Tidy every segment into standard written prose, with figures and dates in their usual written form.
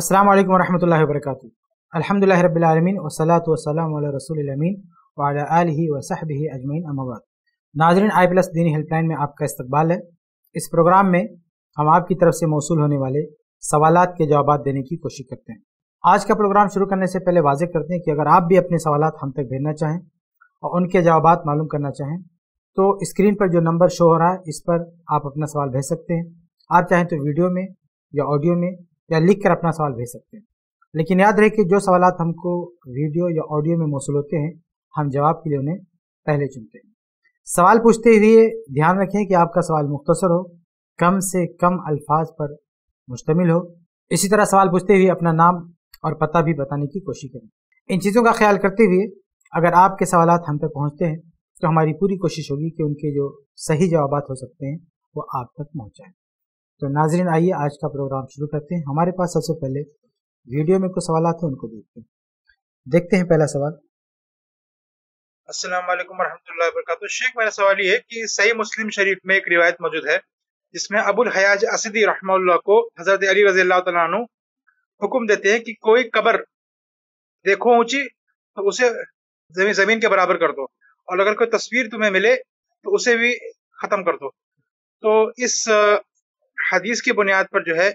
अस्सलाम वालेकुम रहमतुल्लाहि व बरकातहू। अल्हम्दुलिल्लाहि रब्बिल आलमीन वस्सलातु वस्सलामु अला रसूलिल अमीन व अला आलिहि व सहबिहि अजमईन। अम्मा बाद, नाज़रीन, iPlus दीनी हेल्पलाइन में आपका इस्तकबाल है। इस प्रोग्राम में हम आपकी तरफ से मौसूल होने वाले सवालात के जवाब देने की कोशिश करते हैं। आज का प्रोग्राम शुरू करने से पहले वाज़ेह करते हैं कि अगर आप भी अपने सवालात हम तक भेजना चाहें और उनके जवाब मालूम करना चाहें तो स्क्रीन पर जो नंबर शो हो रहा है इस पर आप अपना सवाल भेज सकते हैं। आप चाहें तो वीडियो में या ऑडियो में या लिख कर अपना सवाल भेज सकते हैं, लेकिन याद रहे कि जो सवालात हमको वीडियो या ऑडियो में मौसूल होते हैं हम जवाब के लिए उन्हें पहले चुनते हैं। सवाल पूछते हुए ध्यान रखें कि आपका सवाल मुख्तसर हो, कम से कम अल्फाज पर मुश्तमिल हो। इसी तरह सवाल पूछते हुए अपना नाम और पता भी बताने की कोशिश करें। इन चीज़ों का ख्याल करते हुए अगर आपके सवालात हम तक पहुँचते हैं तो हमारी पूरी कोशिश होगी कि उनके जो सही जवाबात हो सकते हैं वो आप तक पहुँचाएँ। तो नाजरीन, आइए आज का प्रोग्राम शुरू करते हैं। हमारे पास सबसे पहले वीडियो में कुछ सवाल आते हैं, उनको देखते हैं। पहला सवाल। अस्सलाम वालेकुम रहमतुल्लाहि व बरकातहू। शेख, मेरा सवाल ये है कि सही मुस्लिम शरीफ में एक रिवायत मौजूद है जिसमें अबुल हयाज असदी रहमतुल्लाह को हजरत अली रज़ियल्लाहु तआला अन्हु हुक्म देते हैं कि कोई कब्र देखो ऊंची तो उसे जमीन के बराबर कर दो, और अगर कोई तस्वीर तुम्हें मिले तो उसे भी खत्म कर दो। तो इस हदीस की बुनियाद पर जो है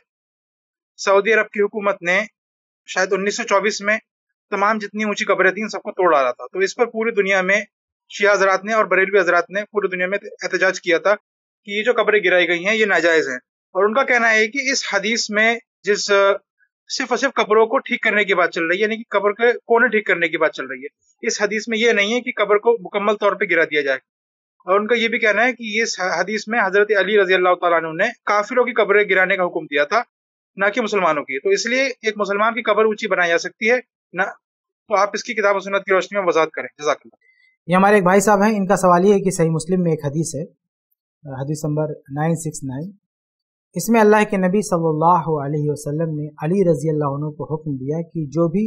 सऊदी अरब की हुकूमत ने शायद 1924 में तमाम जितनी ऊंची कब्रें थी सबको तोड़ डाला था। तो इस पर पूरी दुनिया में शिया हजरात ने और बरेलवी हजरात ने पूरी दुनिया में एहतजाज किया था कि ये जो कब्रें गिराई गई हैं ये नाजायज़ हैं, और उनका कहना है कि इस हदीस में जिस सिर्फ और सिर्फ कब्रों को ठीक करने की बात चल रही है, यानी कि कब्र के कोने ठीक करने की बात चल रही है। इस हदीस में ये नहीं है कि कब्र को मुकम्मल तौर पर गिरा दिया जाए। और उनका ये भी कहना है कि इस हदीस में हजरत अली रज़ियल्लाहु तआला अन्हु ने काफिरों की कब्रें गिराने का हुक्म दिया था, ना कि मुसलमानों की। तो इसलिए एक मुसलमान की कब्र ऊंची बनाई जा सकती है ना। तो आप इसकी किताब और सुन्नत की रोशनी में वजाहत करें, जज़ाकल्लाह। ये हमारे एक भाई साहब हैं, इनका सवाल ये है कि सही मुस्लिम में एक हदीस है, हदीस नंबर 969, इसमें अल्लाह के नबी सल्लल्लाहु अलैहि वसल्लम ने अली रज़ियल्लाहु अन्हु को हुक्म दिया कि जो भी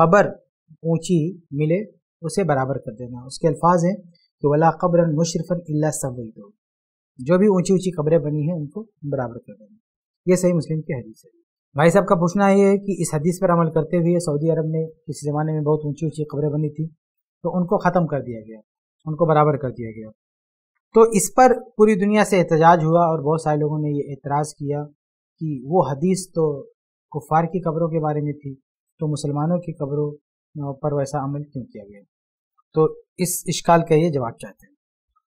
कब्र ऊँची मिले उसे बराबर कर देना। उसके अल्फाज हैं कि वला कब्रन मुशरफन इल्ला सवैदो, जो भी ऊंची ऊंची कब्रें बनी हैं उनको बराबर कर देना। ये सही मुस्लिम की हदीस है। भाई साहब का पूछना ये है कि इस हदीस पर अमल करते हुए सऊदी अरब में किसी ज़माने में बहुत ऊंची ऊंची कब्रें बनी थी तो उनको ख़त्म कर दिया गया, उनको बराबर कर दिया गया। तो इस पर पूरी दुनिया से एहतजाज हुआ और बहुत सारे लोगों ने ये एतराज़ किया कि वो हदीस तो कुफ़ार की कब्रों के बारे में थी, तो मुसलमानों की कब्रों पर वैसा अमल क्यों किया गया। तो इस इश्काल का ये जवाब चाहते हैं।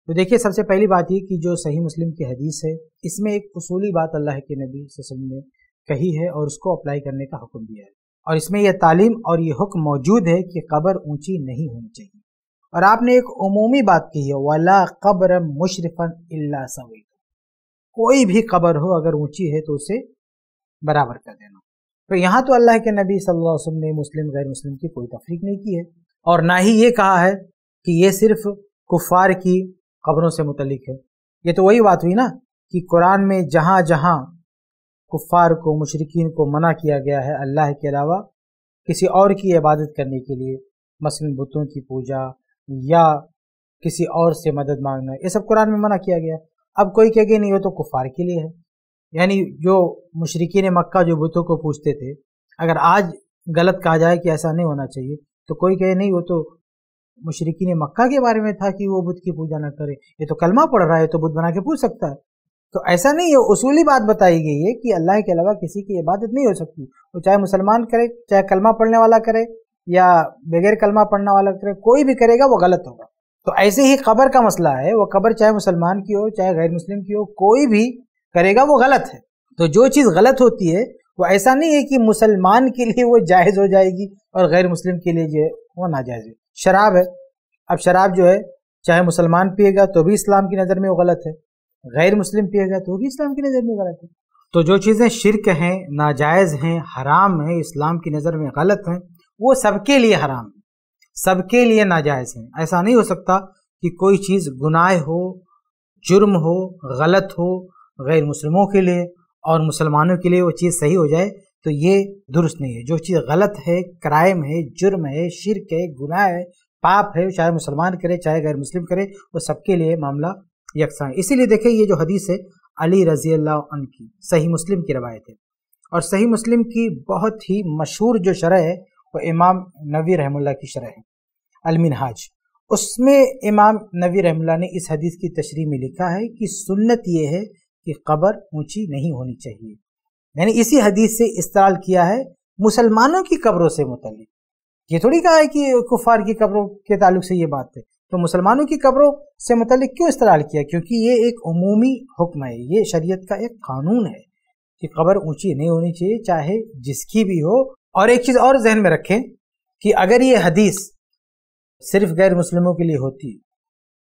तो देखिए, सबसे पहली बात ये कि जो सही मुस्लिम की हदीस है इसमें एक उसूली बात अल्लाह के नबी सल्लल्लाहु अलैहि वसल्लम ने कही है और उसको अप्लाई करने का हुक्म दिया है, और इसमें यह तालीम और ये हुक्म मौजूद है कि कब्र ऊंची नहीं होनी चाहिए। और आपने एक उमूमी बात कही है, वला कब्र मुशरफन इल्ला सवैद, कोई भी कब्र हो अगर ऊँची है तो उसे बराबर कर देना। तो यहाँ तो अल्लाह के नबी सल्लल्लाहु अलैहि वसल्लम ने मुस्लिम गैर मुस्लिम की कोई तफरीक नहीं की है, और ना ही ये कहा है कि ये सिर्फ कुफार की कब्रों से मुतलिक है। ये तो वही बात हुई ना कि कुरान में जहाँ जहाँ कुफार को, मुशरिकीन को मना किया गया है अल्लाह के अलावा किसी और की इबादत करने के लिए, मसलन बुतों की पूजा या किसी और से मदद मांगना, ये सब कुरान में मना किया गया। अब कोई कह गया नहीं वो तो कुफार के लिए है, यानी जो मुशरिकीन मक्का जो बुतों को पूजते थे, अगर आज गलत कहा जाए कि ऐसा नहीं होना चाहिए तो कोई कहे नहीं वो तो मुशरिकीन मक्का के बारे में था कि वो बुत की पूजा ना करे, ये तो कलमा पढ़ रहा है तो बुत बना के पूछ सकता है। तो ऐसा नहीं है, उसूली बात बताई गई है कि अल्लाह के अलावा किसी की इबादत नहीं हो सकती, वो चाहे मुसलमान करे, चाहे कलमा पढ़ने वाला करे या बगैर कलमा पढ़ने वाला करे, कोई भी करेगा वो गलत होगा। तो ऐसे ही कब्र का मसला है, वो कब्र चाहे मुसलमान की हो चाहे गैर मुस्लिम की हो, कोई भी करेगा वो गलत है। तो जो चीज़ गलत होती है वो ऐसा नहीं है कि मुसलमान के लिए वो जायज़ हो जाएगी और गैर मुस्लिम के लिए जो है वो नाजायज़ है। शराब है, अब शराब जो है चाहे मुसलमान पिएगा तो भी इस्लाम की नज़र में वो गलत है, गैर मुस्लिम पिएगा तो भी इस्लाम की नज़र में गलत है। तो जो चीज़ें शिरक हैं, नाजायज़ हैं, हराम हैं, इस्लाम की नज़र में गलत हैं, वो सबके लिए हराम है, सबके लिए नाजायज़ हैं। ऐसा नहीं हो सकता कि कोई चीज़ गुनाह हो, जुर्म हो, गलत हो गैर मुस्लिमों के लिए और मुसलमानों के लिए वो चीज़ सही हो जाए, तो ये दुरुस्त नहीं है। जो चीज़ गलत है, क्राइम है, जुर्म है, शिरक है, गुनाह है, पाप है, चाहे मुसलमान करे चाहे गैर मुस्लिम करे, वो सबके लिए मामला यकसा है। इसीलिए देखें, ये जो हदीस है अली रज़ियल्लाहु अन्हु की, सही मुस्लिम की रवायत है, और सही मुस्लिम की बहुत ही मशहूर जो शरह है वो इमाम नवी रहमुल्लाह की शरह है अल-मिनहाज। उसमें इमाम नवी रहमुल्लाह ने इस हदीस की तशरीह में लिखा है कि सुन्नत ये है कि कब्र ऊंची नहीं होनी चाहिए, यानी इसी हदीस से इस्तेमाल किया है मुसलमानों की कब्रों से मुतल्लिक। ये थोड़ी कहा है कि कुफार की कब्रों के ताल्लुक से ये बात है, तो मुसलमानों की कब्रों से मुतल्लिक क्यों इस्तेमाल किया? क्योंकि ये एक उमूमी हुक्म है, ये शरीयत का एक कानून है कि कब्र ऊंची नहीं होनी चाहिए चाहे जिसकी भी हो। और एक चीज़ और जहन में रखें कि अगर ये हदीस सिर्फ गैर मुस्लिमों के लिए होती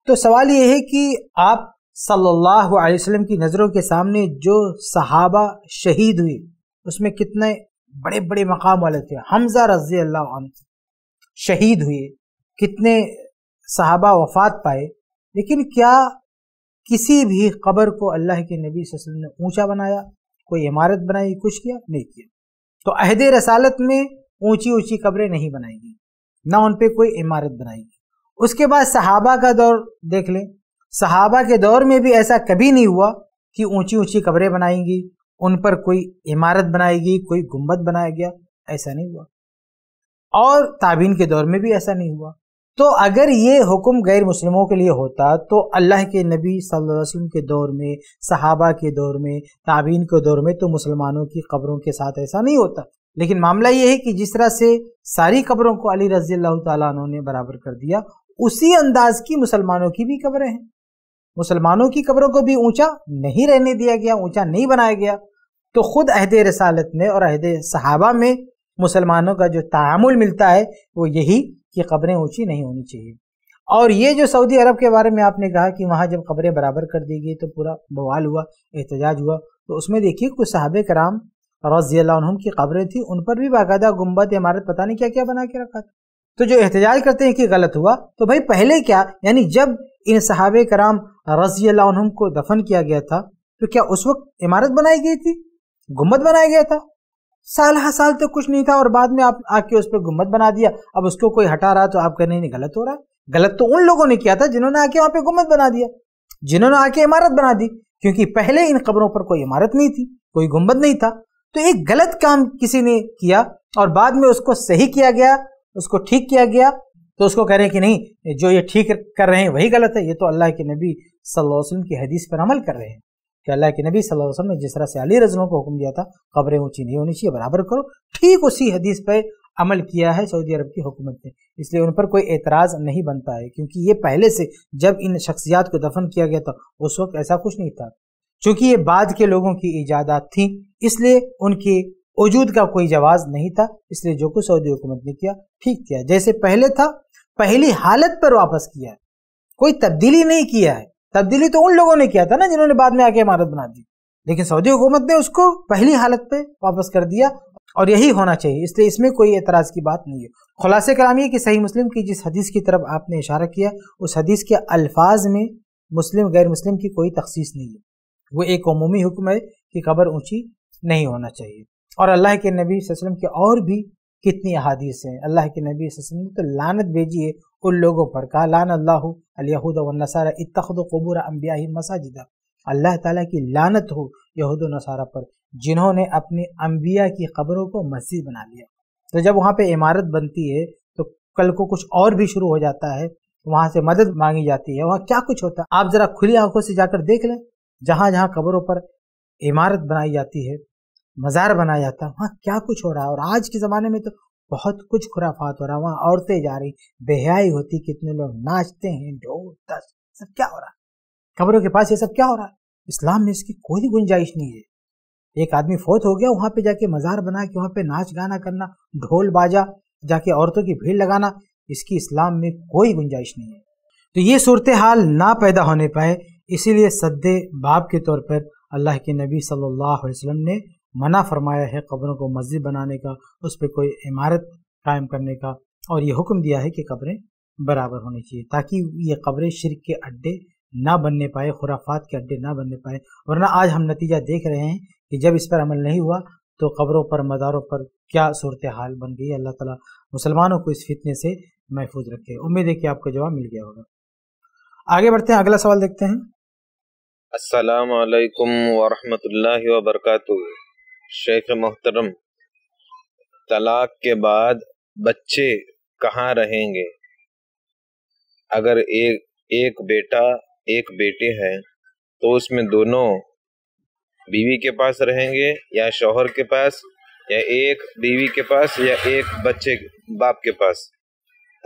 तो सवाल ये है कि आप सल्लल्लाहु अलैहि वसल्लम की नज़रों के सामने जो सहाबा शहीद हुए उसमें कितने बड़े बड़े मकाम वाले थे। हमजा रज़ी अल्लाह अन्हु शहीद हुए, कितने सहाबा वफात पाए, लेकिन क्या किसी भी कब्र को अल्लाह के नबी सल्लल्लाहु अलैहि वसल्लम ने ऊंचा बनाया, कोई इमारत बनाई, कुछ किया? नहीं किया। तो अहदे रसालत में ऊंची ऊंची कब्रें नहीं बनाई गई, ना उन पे कोई इमारत बनाई गई। उसके बाद सहाबा का दौर देख लें, सहाबा के दौर में भी ऐसा कभी नहीं हुआ कि ऊंची ऊंची कब्रें बनाएंगी, उन पर कोई इमारत बनाएगी, कोई गुम्बद बनाया गया, ऐसा नहीं हुआ। और ताबीन के दौर में भी ऐसा नहीं हुआ। तो अगर ये हुक्म गैर मुस्लिमों के लिए होता तो अल्लाह के नबी सल्लल्लाहु अलैहि वसल्लम के दौर में, सहाबा के दौर में, ताबीन के दौर में तो मुसलमानों की कब्रों के साथ ऐसा नहीं होता। लेकिन मामला ये है कि जिस तरह से सारी कब्रों को अली रज़ी अल्लाह तआला अन्हु ने बराबर कर दिया, उसी अंदाज की मुसलमानों की भी कब्रें हैं। मुसलमानों की कब्रों को भी ऊँचा नहीं रहने दिया गया, ऊँचा नहीं बनाया गया। तो खुद अहदे रसालत में और अहदे सहाबा में मुसलमानों का जो तामुल मिलता है वो यही कि कब्रें ऊंची नहीं होनी चाहिए। और ये जो सऊदी अरब के बारे में आपने कहा कि वहाँ जब कब्रें बराबर कर दी गई तो पूरा बवाल हुआ, एहतजाज हुआ, तो उसमें देखिए कुछ सहाबे कराम रज़ी अल्लाह अन्हुम की कब्रें थी, उन पर भी बाकायदा गुम्बद इमारत पता नहीं क्या क्या बना के रखा था। तो जो एहतजाज करते हैं कि गलत हुआ, तो भाई पहले क्या, यानी जब इन सहाबे कराम रज़ी अल्लाह अन्हुम को दफन किया गया था तो क्या उस वक्त इमारत बनाई गई थी, गुम्बद बनाया गया था? साल हर साल तो कुछ नहीं था और बाद में आप आके उस पर गुम्बद बना दिया। अब उसको कोई हटा रहा तो आप कहने नहीं गलत हो रहा है। गलत तो उन लोगों ने किया था जिन्होंने आके वहाँ पे गुम्बद बना दिया, जिन्होंने आके इमारत बना दी, क्योंकि पहले इन कब्रों पर कोई इमारत नहीं थी, कोई गुम्बद नहीं था। तो एक गलत काम किसी ने किया और बाद में उसको सही किया गया, उसको ठीक किया गया, तो उसको कह रहे हैं कि नहीं, जो ये ठीक कर रहे हैं वही गलत है। ये तो अल्लाह के नबी सल्लल्लाहु अलैहि वसल्लम की हदीस पर अमल कर रहे हैं कि अल्लाह के नबी सल्लल्लाहु अलैहि वसल्लम ने जिस तरह से अली रज़ियल्लाहु अन्हु को हुक्म दिया था कब्रें ऊंची नहीं होनी चाहिए, बराबर करो, ठीक उसी हदीस पर अमल किया है सऊदी अरब की हुकूमत ने। इसलिए उन पर कोई एतराज़ नहीं बनता है, क्योंकि ये पहले से जब इन शख्सियात को दफन किया गया था उस वक्त ऐसा कुछ नहीं था। चूँकि ये बाद के लोगों की ईजादात थी इसलिए उनके वजूद का कोई जवाज़ नहीं था, इसलिए जो कुछ सऊदी हुकूमत ने किया ठीक किया, जैसे पहले था पहली हालत पर वापस किया है, कोई तब्दीली नहीं किया है। तब्दीली तो उन लोगों ने किया था ना जिन्होंने बाद में आके इमारत बना दी, लेकिन सऊदी हुकूमत ने उसको पहली हालत पे वापस कर दिया और यही होना चाहिए, इसलिए इसमें कोई एतराज़ की बात नहीं है। खुलासे कलाम ये कि सही मुस्लिम की जिस हदीस की तरफ आपने इशारा किया उस हदीस के अल्फाज में मुस्लिम गैर मुस्लिम की कोई तखसीस नहीं है, वो एक उमूमी हुक्म है कि कब्र ऊँची नहीं होना चाहिए। और अल्लाह के नबी सल्लल्लाहु अलैहि वसल्लम के और भी कितनी अहादीस हैं। अल्लाह के नबी सल्लल्लाहु अलैहि वसल्लम ने तो लानत भेजी है उन लोगों पर, कहा लान अल्लाहु अल-यहूद व नसारा इत्तखदू कुबूर अंबियाहिम मसाजिदा, अल्लाह ताला की लानत हो यहूद व नसारा पर जिन्होंने अपने अंबिया की कब्रों को मस्जिद बना लिया। तो जब वहाँ पे इमारत बनती है तो कल को कुछ और भी शुरू हो जाता है, वहाँ से मदद मांगी जाती है, वहाँ क्या कुछ होता है आप ज़रा खुली आंखों से जाकर देख लें। जहाँ जहाँ कब्रों पर इमारत बनाई जाती है, मज़ार बनाया जाता है, वहाँ क्या कुछ हो रहा है। और आज के ज़माने में तो बहुत कुछ खुराफात हो रहा है, वहाँ औरतें जा रही, बेहयाई होती, कितने लोग नाचते हैं, ढोल ताश, सब क्या हो रहा है कब्रों के पास, ये सब क्या हो रहा है? इस्लाम में इसकी कोई गुंजाइश नहीं है। एक आदमी फौत हो गया, वहाँ पे जाके मज़ार बना के वहाँ पे नाच गाना करना, ढोल बाजा, जाके औरतों की भीड़ लगाना, इसकी इस्लाम में कोई गुंजाइश नहीं है। तो ये सूरत हाल ना पैदा होने पाए, इसीलिए सद्दे बाब के तौर पर अल्लाह के नबी सल्लल्लाहु अलैहि वसल्लम ने मना फरमाया है कब्रों को मस्जिद बनाने का, उस पर कोई इमारत कायम करने का, और ये हुक्म दिया है कि कब्रें बराबर होनी चाहिए ताकि ये कब्रें शिर्क के अड्डे ना बनने पाए, खुराफात के अड्डे ना बनने पाए। वरना आज हम नतीजा देख रहे हैं कि जब इस पर अमल नहीं हुआ तो कब्रों पर, मज़ारों पर क्या सूरत हाल बन गई। अल्लाह ताला मुसलमानों को इस फितने से महफूज रखे। उम्मीद है कि आपको जवाब मिल गया होगा। आगे बढ़ते हैं, अगला सवाल देखते हैं। अस्सलाम वालेकुम वरहमतुल्लाहि वबरकातुहू। शेख मोहतरम, तलाक के बाद बच्चे कहाँ रहेंगे? अगर एक बेटा एक बेटी है तो उसमें दोनों बीवी के पास रहेंगे या शौहर के पास, या एक बीवी के पास या एक बच्चे बाप के पास?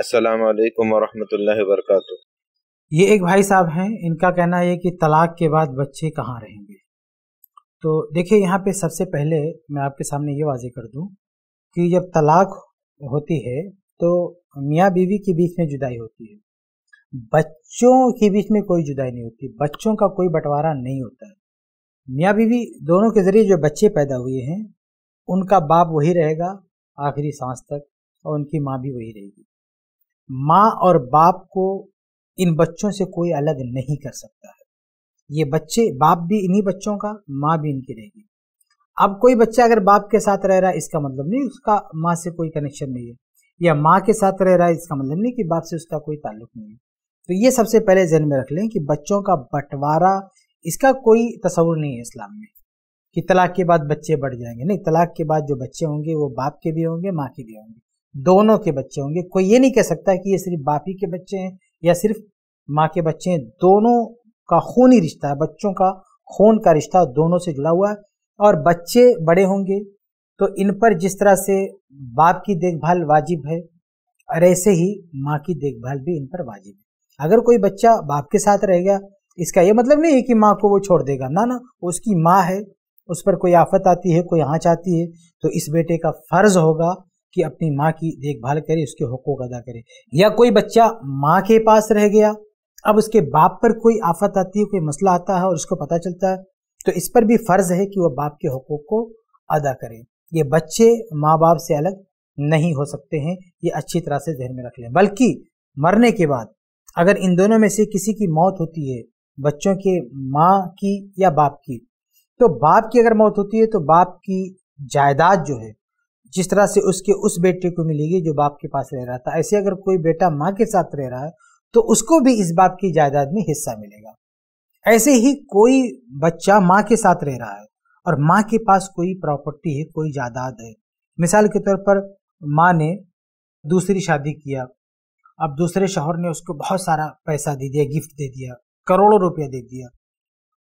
अस्सलाम वालेकुम वरहमतुल्लाहि वबरकातुह। ये एक भाई साहब हैं, इनका कहना है कि तलाक के बाद बच्चे कहाँ रहेंगे। तो देखिए, यहाँ पे सबसे पहले मैं आपके सामने ये वाजे कर दूँ कि जब तलाक होती है तो मियाँ बीवी के बीच में जुदाई होती है, बच्चों के बीच में कोई जुदाई नहीं होती, बच्चों का कोई बंटवारा नहीं होता है। मियाँ बीवी दोनों के ज़रिए जो बच्चे पैदा हुए हैं उनका बाप वही रहेगा आखिरी सांस तक, और उनकी माँ भी वही रहेगी। माँ और बाप को इन बच्चों से कोई अलग नहीं कर सकता है। ये बच्चे, बाप भी इन्हीं बच्चों का, माँ भी इनकी रहेगी। अब कोई बच्चा अगर बाप के साथ रह रहा है इसका मतलब नहीं उसका माँ से कोई कनेक्शन नहीं है, या माँ के साथ रह रहा है इसका मतलब नहीं कि बाप से उसका कोई ताल्लुक नहीं है। तो ये सबसे पहले जहन में रख लें कि बच्चों का बंटवारा, इसका कोई तस्वुर नहीं है इस्लाम में कि तलाक के बाद बच्चे बढ़ जाएंगे। नहीं, तलाक के बाद जो बच्चे होंगे वो बाप के भी होंगे, माँ के भी होंगे, दोनों के बच्चे होंगे। कोई ये नहीं कह सकता कि ये सिर्फ बाप ही के बच्चे हैं या सिर्फ माँ के बच्चे हैं। दोनों का खूनी रिश्ता है, बच्चों का खून का रिश्ता दोनों से जुड़ा हुआ है। और बच्चे बड़े होंगे तो इन पर जिस तरह से बाप की देखभाल वाजिब है और ऐसे ही माँ की देखभाल भी इन पर वाजिब है। अगर कोई बच्चा बाप के साथ रहेगा इसका ये मतलब नहीं है कि माँ को वो छोड़ देगा, ना ना, उसकी माँ है, उस पर कोई आफत आती है, कोई आँच आती है, तो इस बेटे का फ़र्ज़ होगा कि अपनी माँ की देखभाल करे, उसके हकूक़ अदा करे। या कोई बच्चा माँ के पास रह गया, अब उसके बाप पर कोई आफत आती है, कोई मसला आता है और उसको पता चलता है, तो इस पर भी फ़र्ज़ है कि वह बाप के हकूक़ को अदा करे। ये बच्चे माँ बाप से अलग नहीं हो सकते हैं, ये अच्छी तरह से जहन में रख लें। बल्कि मरने के बाद अगर इन दोनों में से किसी की मौत होती है, बच्चों के माँ की या बाप की, तो बाप की अगर मौत होती है तो बाप की जायदाद जो है जिस तरह से उसके उस बेटे को मिलेगी जो बाप के पास रह रहा था, ऐसे अगर कोई बेटा माँ के साथ रह रहा है तो उसको भी इस बाप की जायदाद में हिस्सा मिलेगा। ऐसे ही कोई बच्चा माँ के साथ रह रहा है और माँ के पास कोई प्रॉपर्टी है, कोई जायदाद है, मिसाल के तौर पर माँ ने दूसरी शादी किया, अब दूसरे शौहर ने उसको बहुत सारा पैसा दे दिया, गिफ्ट दे दिया, करोड़ों रुपया दे दिया,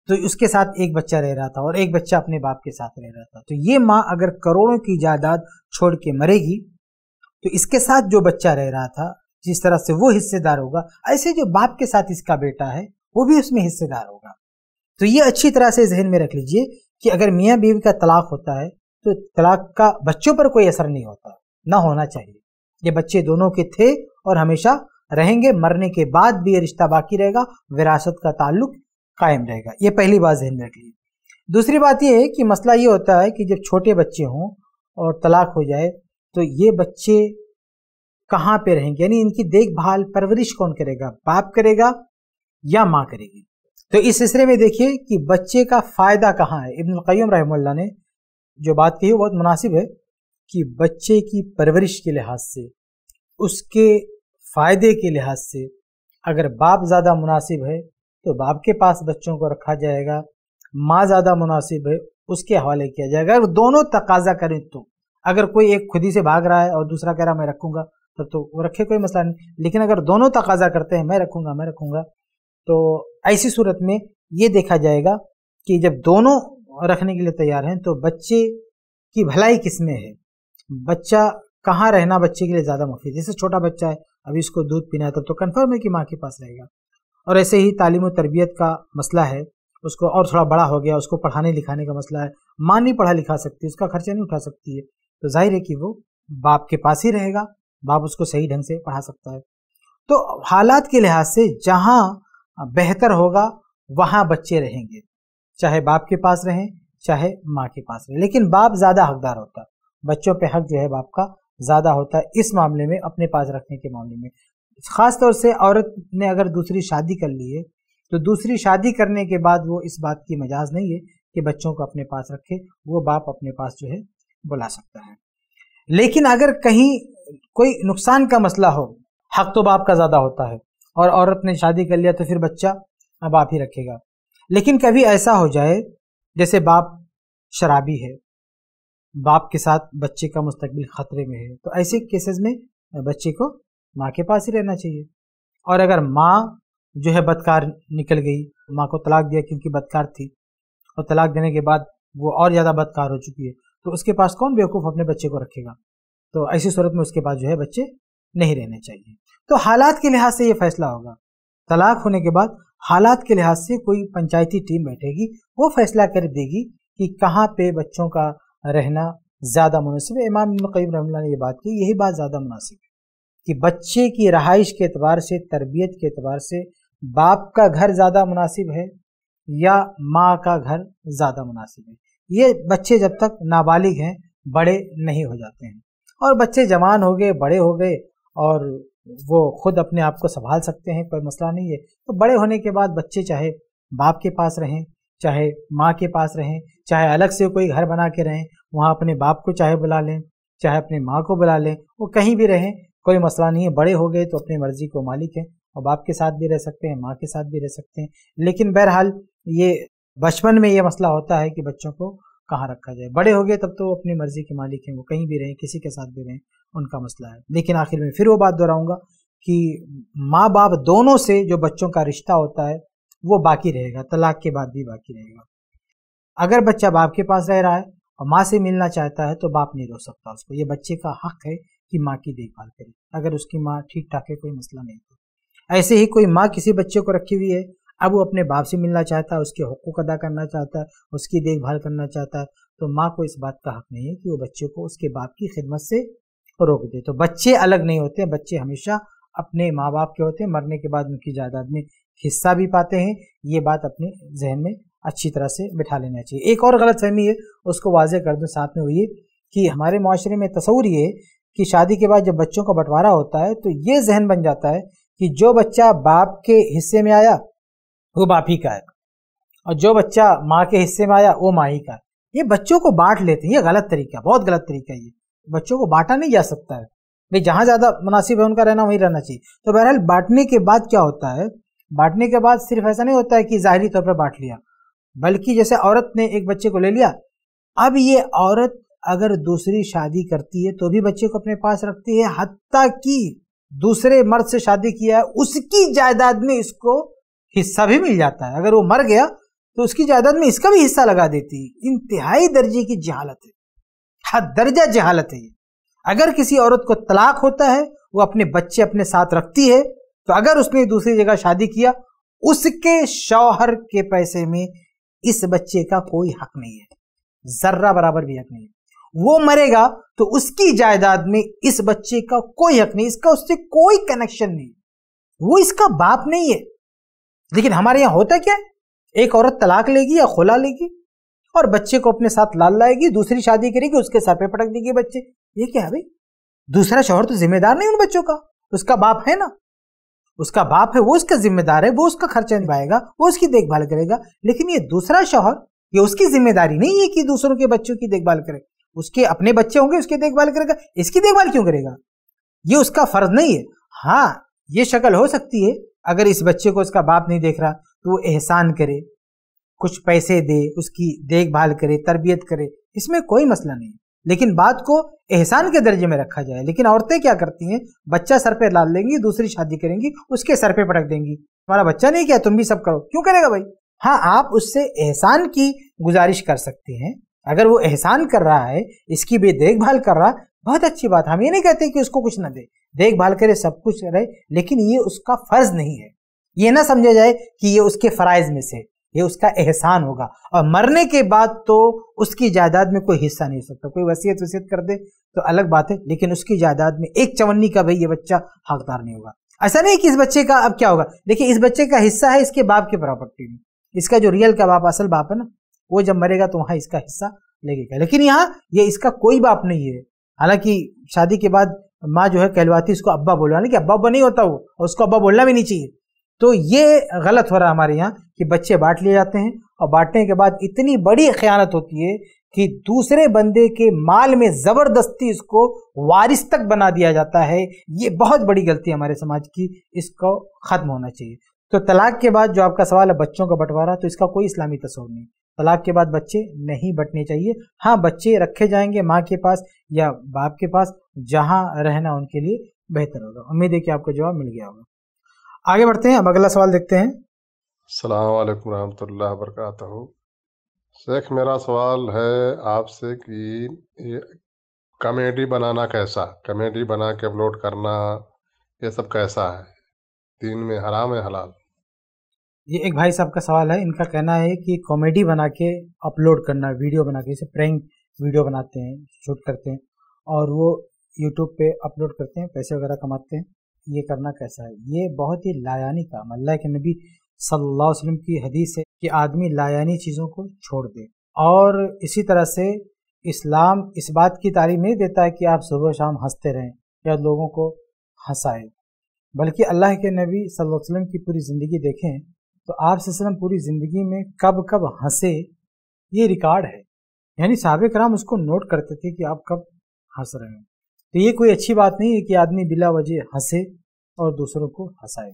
तो उसके साथ एक बच्चा रह रहा था और एक बच्चा अपने बाप के साथ रह रहा था। तो ये माँ अगर करोड़ों की जायदाद छोड़ के मरेगी तो इसके साथ जो बच्चा रह रहा था जिस तरह से वो हिस्सेदार होगा, ऐसे जो बाप के साथ इसका बेटा है वो भी उसमें हिस्सेदार होगा। तो ये अच्छी तरह से जहन में रख लीजिए कि अगर मियाँ बीवी का तलाक होता है तो तलाक का बच्चों पर कोई असर नहीं होता, ना होना चाहिए। ये बच्चे दोनों के थे और हमेशा रहेंगे, मरने के बाद भी ये रिश्ता बाकी रहेगा, विरासत का ताल्लुक कायम रहेगा। ये पहली बात जहन में रखिए। दूसरी बात यह है कि मसला ये होता है कि जब छोटे बच्चे हों और तलाक हो जाए तो ये बच्चे कहाँ पे रहेंगे, यानी इनकी देखभाल परवरिश कौन करेगा, बाप करेगा या माँ करेगी। तो इस सिलसिले में देखिए कि बच्चे का फ़ायदा कहाँ है। इब्नुल क़य्यूम रहमतुल्लाह ने जो बात कही वो बहुत मुनासिब है कि बच्चे की परवरिश के लिहाज से, उसके फ़ायदे के लिहाज से अगर बाप ज़्यादा मुनासिब है तो बाप के पास बच्चों को रखा जाएगा, माँ ज़्यादा मुनासिब है उसके हवाले किया जाएगा। अगर दोनों तकाजा करें तो, अगर कोई एक खुद ही से भाग रहा है और दूसरा कह रहा मैं रखूँगा तब तो वो रखे, कोई मसला नहीं, लेकिन अगर दोनों तकाजा करते हैं मैं रखूँगा, तो ऐसी सूरत में ये देखा जाएगा कि जब दोनों रखने के लिए तैयार हैं तो बच्चे की भलाई किस में है, बच्चा कहाँ रहना बच्चे के लिए ज़्यादा मुफीद। जैसे छोटा बच्चा है अभी इसको दूध पीना है तब तो कन्फर्म है कि माँ के पास रहेगा, और ऐसे ही तालीम और तरबियत का मसला है, उसको और थोड़ा बड़ा हो गया, उसको पढ़ाने लिखाने का मसला है, माँ नहीं पढ़ा लिखा सकती, उसका खर्चा नहीं उठा सकती है, तो जाहिर है कि वो बाप के पास ही रहेगा, बाप उसको सही ढंग से पढ़ा सकता है। तो हालात के लिहाज से जहाँ बेहतर होगा वहाँ बच्चे रहेंगे, चाहे बाप के पास रहें चाहे माँ के पास रहें, लेकिन बाप ज़्यादा हकदार होता है, बच्चों पे हक जो है बाप का ज़्यादा होता है इस मामले में, अपने पास रखने के मामले में। ख़ास तौर से औरत ने अगर दूसरी शादी कर ली है तो दूसरी शादी करने के बाद वो इस बात की मजाज नहीं है कि बच्चों को अपने पास रखे, वो बाप अपने पास जो है बुला सकता है। लेकिन अगर कहीं कोई नुकसान का मसला हो, हक तो बाप का ज़्यादा होता है और औरत ने शादी कर लिया तो फिर बच्चा बाप ही रखेगा। लेकिन कभी ऐसा हो जाए जैसे बाप शराबी है बाप के साथ बच्चे का मुस्तकबिल ख़तरे में है, तो ऐसे केसेस में बच्चे को माँ के पास ही रहना चाहिए। और अगर माँ जो है बदकार निकल गई, माँ को तलाक दिया क्योंकि बदकार थी, और तलाक देने के बाद वो और ज़्यादा बदकार हो चुकी है, तो उसके पास कौन बेवकूफ़ अपने बच्चे को रखेगा। तो ऐसी सूरत में उसके पास जो है बच्चे नहीं रहने चाहिए। तो हालात के लिहाज से ये फैसला होगा। तलाक होने के बाद हालात के लिहाज से कोई पंचायती टीम बैठेगी, वो फैसला कर देगी कि कहाँ पे बच्चों का रहना ज़्यादा मुनासिब है। इमाम इब्न क़य्यिम रहमतुल्लाह ने ये बात की, यही बात ज़्यादा मुनासिब है कि बच्चे की रहाइश के एतबार से, तरबियत के एतबार से बाप का घर ज़्यादा मुनासिब है या माँ का घर ज़्यादा मुनासिब है। ये बच्चे जब तक नाबालिग हैं बड़े नहीं हो जाते हैं, और बच्चे जवान हो गए, बड़े हो गए और वो खुद अपने आप को संभाल सकते हैं, कोई मसला नहीं है। तो बड़े होने के बाद बच्चे चाहे बाप के पास रहें, चाहे माँ के पास रहें, चाहे अलग से कोई घर बना के रहें, वहाँ अपने बाप को चाहे बुला लें, चाहे अपने माँ को बुला लें, वो कहीं भी रहें, कोई मसला नहीं है। बड़े हो गए तो अपनी मर्ज़ी को मालिक हैं, और बाप के साथ भी रह सकते हैं, माँ के साथ भी रह सकते हैं। लेकिन बहरहाल ये बचपन में ये मसला होता है कि बच्चों को कहाँ रखा जाए। बड़े हो गए तब तो अपनी मर्ज़ी के मालिक हैं, वो कहीं भी रहें, किसी के साथ भी रहें, उनका मसला है। लेकिन आखिर में फिर वो बात दोहराऊंगा कि माँ बाप दोनों से जो बच्चों का रिश्ता होता है वो बाकी रहेगा, तलाक के बाद भी बाकी रहेगा। अगर बच्चा बाप के पास रह रहा है और माँ से मिलना चाहता है तो बाप नहीं रोक सकता उसको, ये बच्चे का हक है कि माँ की देखभाल करे अगर उसकी माँ ठीक ठाक है, कोई मसला नहीं है। ऐसे ही कोई माँ किसी बच्चे को रखी हुई है, अब वो अपने बाप से मिलना चाहता है, उसके हकूक़ अदा करना चाहता है, उसकी देखभाल करना चाहता है, तो माँ को इस बात का हक नहीं है कि वो बच्चे को उसके बाप की खिदमत से रोक दे। तो बच्चे अलग नहीं होते, बच्चे हमेशा अपने माँ बाप के होते हैं, मरने के बाद उनकी जायदाद में हिस्सा भी पाते हैं। ये बात अपने जहन में अच्छी तरह से बिठा लेना चाहिए। एक और गलत फहमी है, उसको वाजह कर दूँ साथ में, वो ये कि हमारे माशरे में तस्वूर ये कि शादी के बाद जब बच्चों का बंटवारा होता है तो ये जहन बन जाता है कि जो बच्चा बाप के हिस्से में आया वो बाप ही का है, और जो बच्चा माँ के हिस्से में आया वो माँ ही का है। ये बच्चों को बांट लेते हैं, ये गलत तरीका, बहुत गलत तरीका है। ये बच्चों को बांटा नहीं जा सकता है भाई, जहाँ ज़्यादा मुनासिब है उनका रहना वहीं रहना चाहिए। तो बहरहाल बांटने के बाद क्या होता है, बांटने के बाद सिर्फ ऐसा नहीं होता है कि ज़ाहिरी तौर पर बांट लिया, बल्कि जैसे औरत ने एक बच्चे को ले लिया, अब ये औरत अगर दूसरी शादी करती है तो भी बच्चे को अपने पास रखती है, हत्ता कि दूसरे मर्द से शादी किया है उसकी जायदाद में इसको हिस्सा भी मिल जाता है। अगर वो मर गया तो उसकी जायदाद में इसका भी हिस्सा लगा देती है। इंतहाई दर्जे की जहालत है, हद दर्जा जहालत है। अगर किसी औरत को तलाक होता है वो अपने बच्चे अपने साथ रखती है, तो अगर उसने दूसरी जगह शादी किया उसके शौहर के पैसे में इस बच्चे का कोई हक नहीं है, जर्रा बराबर भी हक नहीं है। वो मरेगा तो उसकी जायदाद में इस बच्चे का कोई हक नहीं, इसका उससे कोई कनेक्शन नहीं, वो इसका बाप नहीं है। लेकिन हमारे यहाँ होता क्या, एक औरत तलाक लेगी या खुला लेगी और बच्चे को अपने साथ लाल लाएगी, दूसरी शादी करेगी, उसके सर पे पटक देगी बच्चे। ये क्या है भाई, दूसरा शौहर तो जिम्मेदार नहीं उन बच्चों का, उसका बाप है ना, उसका बाप है, वो उसका जिम्मेदार है, वो उसका खर्चा निभाएगा, वो उसकी देखभाल करेगा। लेकिन ये दूसरा शौहर, ये उसकी जिम्मेदारी नहीं है कि दूसरों के बच्चों की देखभाल करे, उसके अपने बच्चे होंगे उसकी देखभाल करेगा, इसकी देखभाल क्यों करेगा, ये उसका फर्ज नहीं है। हाँ, ये शक्ल हो सकती है, अगर इस बच्चे को उसका बाप नहीं देख रहा तो वो एहसान करे, कुछ पैसे दे, उसकी देखभाल करे, तरबियत करे, इसमें कोई मसला नहीं, लेकिन बात को एहसान के दर्जे में रखा जाए। लेकिन औरतें क्या करती हैं, बच्चा सर पे लाद लेंगी, दूसरी शादी करेंगी, उसके सर पे पटक देंगी, हमारा बच्चा नहीं किया तुम भी सब करो, क्यों करेगा भाई। हाँ, आप उससे एहसान की गुजारिश कर सकते हैं, अगर वो एहसान कर रहा है, इसकी भी देखभाल कर रहा है, बहुत अच्छी बात। हम ये नहीं कहते कि उसको कुछ ना दे, देखभाल करे, सब कुछ रहे, लेकिन ये उसका फर्ज नहीं है। ये ना समझा जाए कि ये उसके फराइज में से, ये उसका एहसान होगा। और मरने के बाद तो उसकी जायदाद में कोई हिस्सा नहीं हो सकता, कोई वसीयत वसीयत कर दे तो अलग बात है, लेकिन उसकी जायदाद में एक चवन्नी का भाई ये बच्चा हकदार नहीं होगा। ऐसा नहीं कि इस बच्चे का अब क्या होगा, देखिए इस बच्चे का हिस्सा है इसके बाप की प्रॉपर्टी में, इसका जो रियल का बाप, असल बाप है ना, वो जब मरेगा तो वहाँ इसका हिस्सा लगेगा। लेकिन यहाँ ये इसका कोई बाप नहीं है। हालांकि शादी के बाद माँ जो है कहलवाती उसको अब्बा बोलवाने की, अब्बा नहीं होता वो, और उसको अब्बा बोलना भी नहीं चाहिए। तो ये गलत हो रहा है हमारे यहाँ कि बच्चे बांट लिए जाते हैं, और बांटने के बाद इतनी बड़ी खयानत होती है कि दूसरे बंदे के माल में ज़बरदस्ती इसको वारिस तक बना दिया जाता है। ये बहुत बड़ी गलती है हमारे समाज की, इसको ख़त्म होना चाहिए। तो तलाक के बाद जो आपका सवाल है बच्चों का बंटवारा, तो इसका कोई इस्लामी तस्वीर नहीं, तलाक के बाद बच्चे नहीं बंटने चाहिए। हाँ, बच्चे रखे जाएंगे माँ के पास या बाप के पास, जहाँ रहना उनके लिए बेहतर होगा। उम्मीद है कि आपको जवाब मिल गया होगा। आगे बढ़ते हैं, अब अगला सवाल देखते हैं। अस्सलाम वालेकुम रहमतुल्लाहि व बरकातहू। शेख, मेरा सवाल है आपसे कि कॉमेडी बनाना कैसा, कॉमेडी बना के अपलोड करना, ये सब कैसा है, दीन में हराम है हलाल? ये एक भाई साहब का सवाल है। इनका कहना है कि कॉमेडी बना के अपलोड करना, वीडियो बना के, जैसे प्रैंक वीडियो बनाते हैं, शूट करते हैं और वो यूट्यूब पे अपलोड करते हैं, पैसे वगैरह कमाते हैं, ये करना कैसा है? ये बहुत ही लायानी काम। अल्लाह के नबी सल्लल्लाहु अलैहि वसल्लम की हदीस है कि आदमी लायानी चीज़ों को छोड़ दे। और इसी तरह से इस्लाम इस बात की तालीम नहीं देता है कि आप सुबह शाम हंसते रहें या लोगों को हंसाएं, बल्कि अल्लाह के नबी सल्लल्लाहु अलैहि वसल्लम की पूरी ज़िंदगी देखें तो आप सल्लल्लाहु अलैहि वसल्लम पूरी ज़िंदगी में कब कब हंसे, ये रिकॉर्ड है। यानी साहबे कराम उसको नोट करते थे कि आप कब हंस रहे हैं। तो ये कोई अच्छी बात नहीं है कि आदमी बिला वजह हंसे और दूसरों को हंसाए।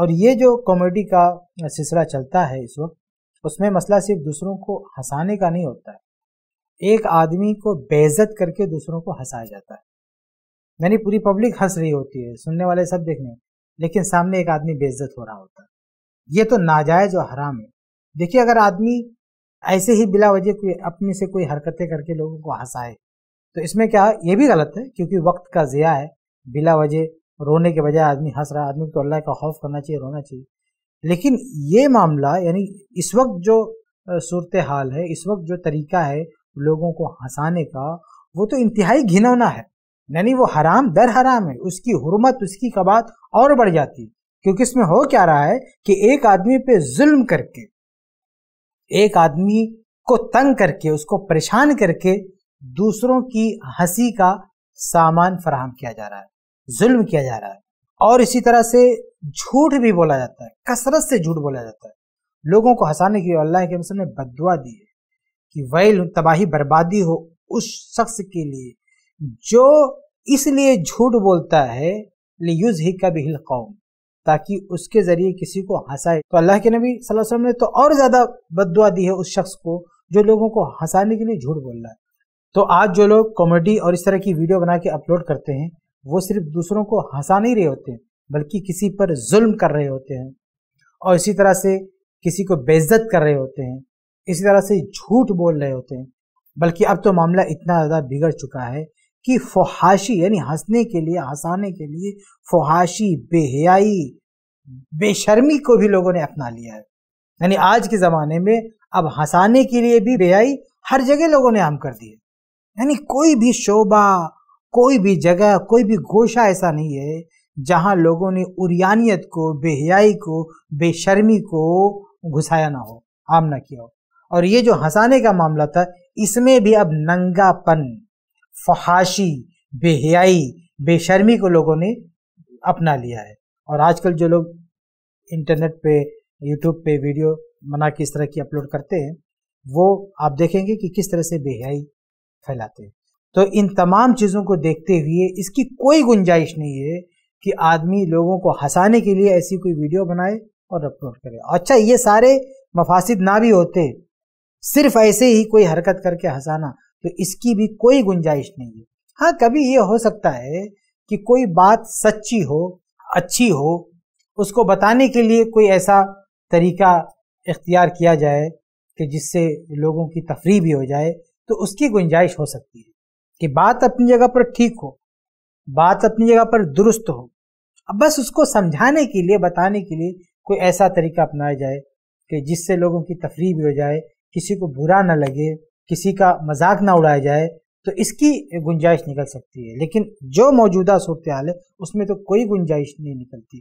और ये जो कॉमेडी का सिलसिला चलता है इस वक्त, उसमें मसला सिर्फ दूसरों को हंसाने का नहीं होता है, एक आदमी को बेइज्जत करके दूसरों को हंसाया जाता है। यानी पूरी पब्लिक हंस रही होती है, सुनने वाले सब देख रहे हैं, लेकिन सामने एक आदमी बेइज्जत हो रहा होता है। ये तो नाजायज़ और हराम है। देखिए, अगर आदमी ऐसे ही बिला वजह कोई अपने से कोई हरकतें करके लोगों को हंसाए तो इसमें क्या, ये भी गलत है, क्योंकि वक्त का ज़िया है। बिला वजह रोने के बजाय आदमी हंस रहा है, आदमी को अल्लाह का खौफ करना चाहिए, रोना चाहिए। लेकिन ये मामला, यानी इस वक्त जो सूरत हाल है, इस वक्त जो तरीका है लोगों को हंसाने का, वो तो इंतहाई घिनौना है। यानी वो हराम दर हराम है, उसकी हुर्मत, उसकी कबात और बढ़ जाती है। क्योंकि इसमें हो क्या रहा है कि एक आदमी पे जुल्म करके, एक आदमी को तंग करके, उसको परेशान करके दूसरों की हंसी का सामान फराहम किया जा रहा है, जुल्म किया जा रहा है। और इसी तरह से झूठ भी बोला जाता है, कसरत से झूठ बोला जाता है लोगों को हंसाने के लिए। अल्लाह के रसूल ने बद्दुआ दी है कि वैल, तबाही बर्बादी हो उस शख्स के लिए जो इसलिए झूठ बोलता है, लियुज़हिका बिहिल कौम, ताकि उसके जरिए किसी को हंसाए। तो अल्लाह के नबी सल्लल्लाहु अलैहि वसल्लम ने तो और ज़्यादा बद्दुआ दी है उस शख्स को जो लोगों को हंसाने के लिए झूठ बोल रहा है। तो आज जो लोग कॉमेडी और इस तरह की वीडियो बना के अपलोड करते हैं, वो सिर्फ दूसरों को हंसा नहीं रहे होते, बल्कि किसी पर जुल्म कर रहे होते हैं, और इसी तरह से किसी को बेइज्जत कर रहे होते हैं, इसी तरह से झूठ बोल रहे होते हैं। बल्कि अब तो मामला इतना ज़्यादा बिगड़ चुका है कि फहाशी, यानी हंसने के लिए, हंसाने के लिए फहाशी, बेहयाई, बेशर्मी को भी लोगों ने अपना लिया है। यानी आज के ज़माने में अब हंसाने के लिए भी बेहयाई हर जगह लोगों ने आम कर दी है। यानी कोई भी शोबा, कोई भी जगह, कोई भी गोशा ऐसा नहीं है जहां लोगों ने उरियानियत को, बेहयाई को, बेशर्मी को घुसाया ना हो, आम ना किया हो। और ये जो हंसाने का मामला था, इसमें भी अब नंगापन, फहाशी, बेहयाई, बेशर्मी को लोगों ने अपना लिया है। और आजकल जो लोग इंटरनेट पे, यूट्यूब पे वीडियो बना के इस तरह की अपलोड करते हैं, वो आप देखेंगे कि किस तरह से बेहयाई फैलाते हैं। तो इन तमाम चीज़ों को देखते हुए इसकी कोई गुंजाइश नहीं है कि आदमी लोगों को हंसाने के लिए ऐसी कोई वीडियो बनाए और अपलोड करे। अच्छा, ये सारे मफासिद ना भी होते, सिर्फ ऐसे ही कोई हरकत करके हंसाना, तो इसकी भी कोई गुंजाइश नहीं है। हाँ, कभी ये हो सकता है कि कोई बात सच्ची हो, अच्छी हो, उसको बताने के लिए कोई ऐसा तरीका इख्तियार किया जाए कि जिससे लोगों की तफरीह भी हो जाए, तो उसकी गुंजाइश हो सकती है कि बात अपनी जगह पर ठीक हो, बात अपनी जगह पर दुरुस्त हो। अब बस उसको समझाने के लिए, बताने के लिए कोई ऐसा तरीका अपनाया जाए कि जिससे लोगों की तफरीह भी हो जाए, किसी को बुरा ना लगे, किसी का मजाक ना उड़ाया जाए, तो इसकी गुंजाइश निकल सकती है। लेकिन जो मौजूदा सूरत हाल है, उसमें तो कोई गुंजाइश नहीं निकलती,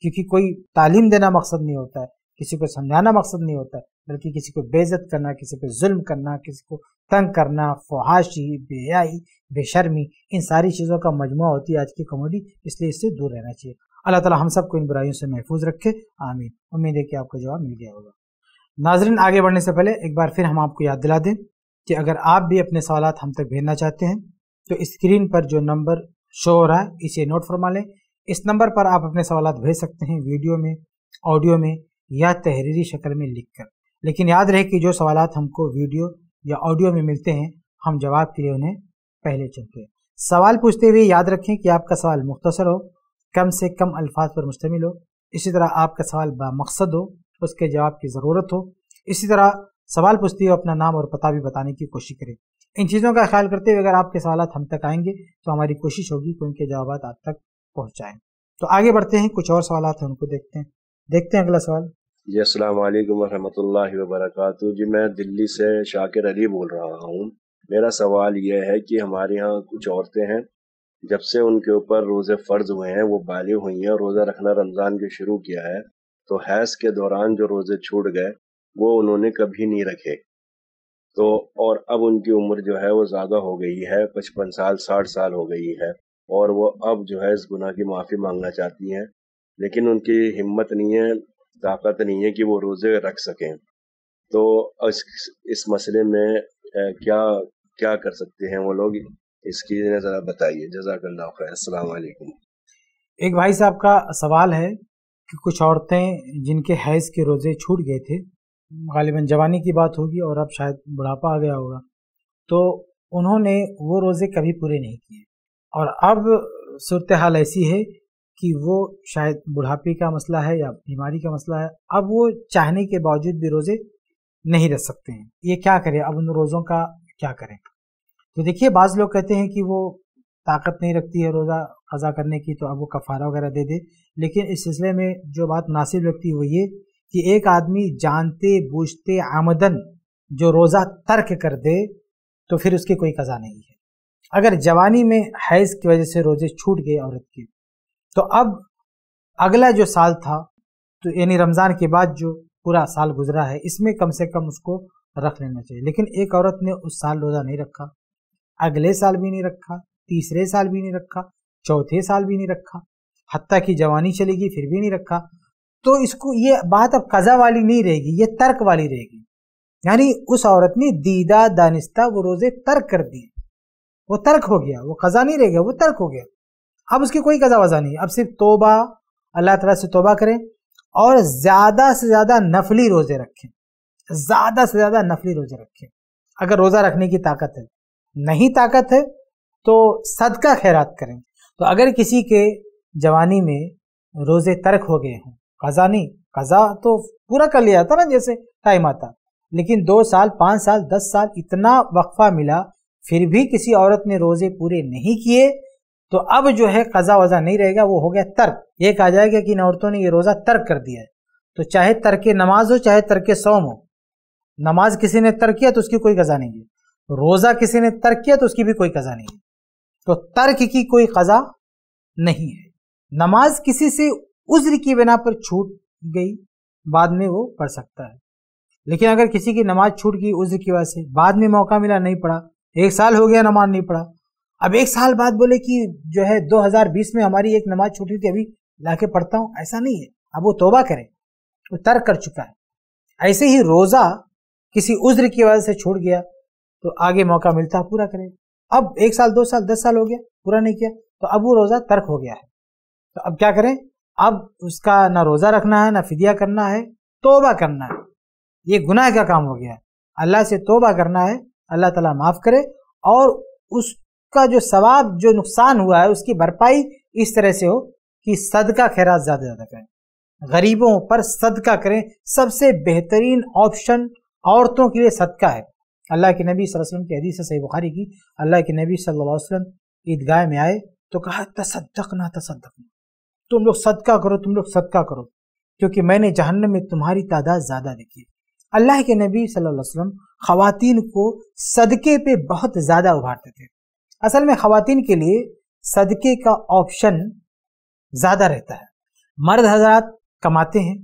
क्योंकि कोई तालीम देना मकसद नहीं होता है, किसी को समझाना मकसद नहीं होता, बल्कि किसी को बेइज्जत करना, किसी पर जुल्म करना, किसी को तंग करना, फहाशी, बेहयाई, बेशर्मी, इन सारी चीज़ों का मजमा होती है आज की कॉमेडी। इसलिए इससे दूर रहना चाहिए। अल्लाह ताला हम सबको इन बुराइयों से महफूज रखे, आमीन। उम्मीद है कि आपको जवाब मिल गया होगा। नाजरीन, आगे बढ़ने से पहले एक बार फिर हम आपको याद दिला दें कि अगर आप भी अपने सवाल हम तक भेजना चाहते हैं तो स्क्रीन पर जो नंबर शो हो रहा है, इसे नोट फरमा लें। इस नंबर पर आप अपने सवाल भेज सकते हैं, वीडियो में, ऑडियो में या तहरीरी शक्ल में लिखकर। लेकिन याद रहे कि जो सवाल हमको वीडियो या ऑडियो में मिलते हैं हम जवाब के लिए उन्हें पहले चुनते हैं। सवाल पूछते हुए याद रखें कि आपका सवाल मुख्तसर हो, कम से कम अल्फाज पर मुश्तमिल हो, इसी तरह आपका सवाल बामकसद हो, उसके जवाब की ज़रूरत हो। इसी तरह सवाल पूछते हुए अपना नाम और पता भी बताने की कोशिश करें। इन चीज़ों का ख्याल करते हुए अगर आपके सवाल हम तक आएंगे तो हमारी कोशिश होगी कि उनके जवाब आप तक पहुँचाएँ। तो आगे बढ़ते हैं, कुछ और सवाल हैं उनको देखते हैं। अगला सवाल। जी अस्सलाम वालेकुम रहमतुल्लाहि व बरकातहू। जी मैं दिल्ली से शाकिर अली बोल रहा हूँ। मेरा सवाल यह है कि हमारे यहाँ कुछ औरतें हैं, जब से उनके ऊपर रोज़े फ़र्ज हुए हैं वो बालिग हुई हैं और रोज़ा रखना रमज़ान के शुरू किया है, तो हैज़ के दौरान जो रोज़े छूट गए वो उन्होंने कभी नहीं रखे, तो और अब उनकी उम्र जो है वो ज़्यादा हो गई है, 55 साल 60 साल हो गई है, और वो अब जो है इस गुनाह की माफ़ी मांगना चाहती हैं, लेकिन उनकी हिम्मत नहीं है, ताकत नहीं है कि वो रोज़े रख सकें, तो इस मसले में क्या क्या कर सकते हैं वो लोग, इसकी ज़रा बताइए। जज़ाकल्लाह खैर। अस्सलाम वालेकुम। एक भाई साहब का सवाल है कि कुछ औरतें जिनके हैज़ के रोज़े छूट गए थे, गालिबन जवानी की बात होगी और अब शायद बुढ़ापा आ गया होगा, तो उन्होंने वो रोज़े कभी पूरे नहीं किए और अब सूरत हाल ऐसी है कि वो शायद बुढ़ापे का मसला है या बीमारी का मसला है, अब वो चाहने के बावजूद भी रोज़े नहीं रख सकते हैं, ये क्या करें, अब उन रोज़ों का क्या करें। तो देखिए बाज़ लोग कहते हैं कि वो ताकत नहीं रखती है रोज़ा क़ज़ा करने की, तो अब वो कफ़ारा वगैरह दे दे, लेकिन इस सिलसिले में जो बात मुनासिब लगती है वो ये कि एक आदमी जानते बूझते आमदन जो रोज़ा तर्क कर दे तो फिर उसकी कोई कज़ा नहीं है। अगर जवानी में हैज़ की वजह से रोज़े छूट गए औरत के, तो अब अगला जो साल था, तो यानी रमज़ान के बाद जो पूरा साल गुजरा है, इसमें कम से कम उसको रख लेना चाहिए। लेकिन एक औरत ने उस साल रोज़ा नहीं रखा, अगले साल भी नहीं रखा, तीसरे साल भी नहीं रखा, चौथे साल भी नहीं रखा, हत्ता कि जवानी चली गई फिर भी नहीं रखा, तो इसको ये बात अब कज़ा वाली नहीं रहेगी, ये तर्क वाली रहेगी। यानी उस औरत ने दीदा दानिस्ता वो रोज़े तर्क कर दिए, वो तर्क हो गया, वो कज़ा नहीं रह गया, वो तर्क हो गया, अब उसकी कोई कज़ा वज़ा नहीं, अब सिर्फ तोबा, अल्लाह ताला से तोबा करें और ज़्यादा से ज़्यादा नफली रोज़े रखें, ज़्यादा से ज़्यादा नफली रोज़े रखें अगर रोज़ा रखने की ताकत है। नहीं ताकत है तो सदका खैरात करें। तो अगर किसी के जवानी में रोज़े तर्क हो गए हों, कज़ा नहीं, कज़ा तो पूरा कर लिया था ना जैसे टाइम आता, लेकिन 2 साल 5 साल 10 साल इतना वक्फा मिला फिर भी किसी औरत ने रोज़े पूरे नहीं किए, तो अब जो है कज़ा वज़ा नहीं रहेगा, वो हो गया तर्क। ये कहा जाएगा कि इन औरतों ने ये रोज़ा तर्क कर दिया है, तो चाहे तर्क नमाज हो चाहे तर्क सौम हो, नमाज किसी ने तर्क किया तो उसकी कोई कज़ा नहीं है, रोज़ा किसी ने तर्क किया तो उसकी भी कोई कज़ा नहीं है, तो तर्क की कोई कज़ा नहीं है। नमाज किसी से उज़्र की बिना पर छूट गई, बाद में वो पढ़ सकता है, लेकिन अगर किसी की नमाज छूट गई उज़्र की वजह से, बाद में मौका मिला नहीं पढ़ा, 1 साल हो गया नमाज नहीं पढ़ा, अब 1 साल बाद बोले कि जो है 2020 में हमारी एक नमाज छूटी थी अभी लाके पढ़ता हूँ, ऐसा नहीं है, अब वो तोबा करे, वो तर्क कर चुका है। ऐसे ही रोज़ा किसी उज़्र की वजह से छूट गया तो आगे मौका मिलता है पूरा करें, अब 1 साल 2 साल 10 साल हो गया पूरा नहीं किया, तो अब वो रोज़ा तर्क हो गया है, तो अब क्या करें, अब उसका ना रोज़ा रखना है ना फिदिया करना है, तोबा करना है, ये गुनाह का काम हो गया है, अल्लाह से तोबा करना है, अल्लाह ताला माफ़ करे और उसका जो सवाब जो नुकसान हुआ है उसकी भरपाई इस तरह से हो कि सदका खैरात ज़्यादा से ज़्यादा करें, गरीबों पर सदका करें। सबसे बेहतरीन ऑप्शन औरतों के लिए सदका है। अल्लाह के नबी सल्लल्लाहु अलैहि वसल्लम की हदीस है सही बुखारी की, अल्लाह के नबी सल्लल्लाहु अलैहि वसल्लम ईदगाह में आए तो कहा तसद्दकना तसद्दकना, तुम लोग सदका करो, तुम लोग सदका करो, क्योंकि मैंने जहन्नम में तुम्हारी तादाद ज़्यादा देखी है। अल्लाह के नबी सल्लल्लाहु अलैहि वसल्लम ख़वातीन को सदक़े पे बहुत ज़्यादा उभारते थे। असल में ख़वातीन के लिए सदक़े का ऑप्शन ज़्यादा रहता है। मर्द हज़रात कमाते हैं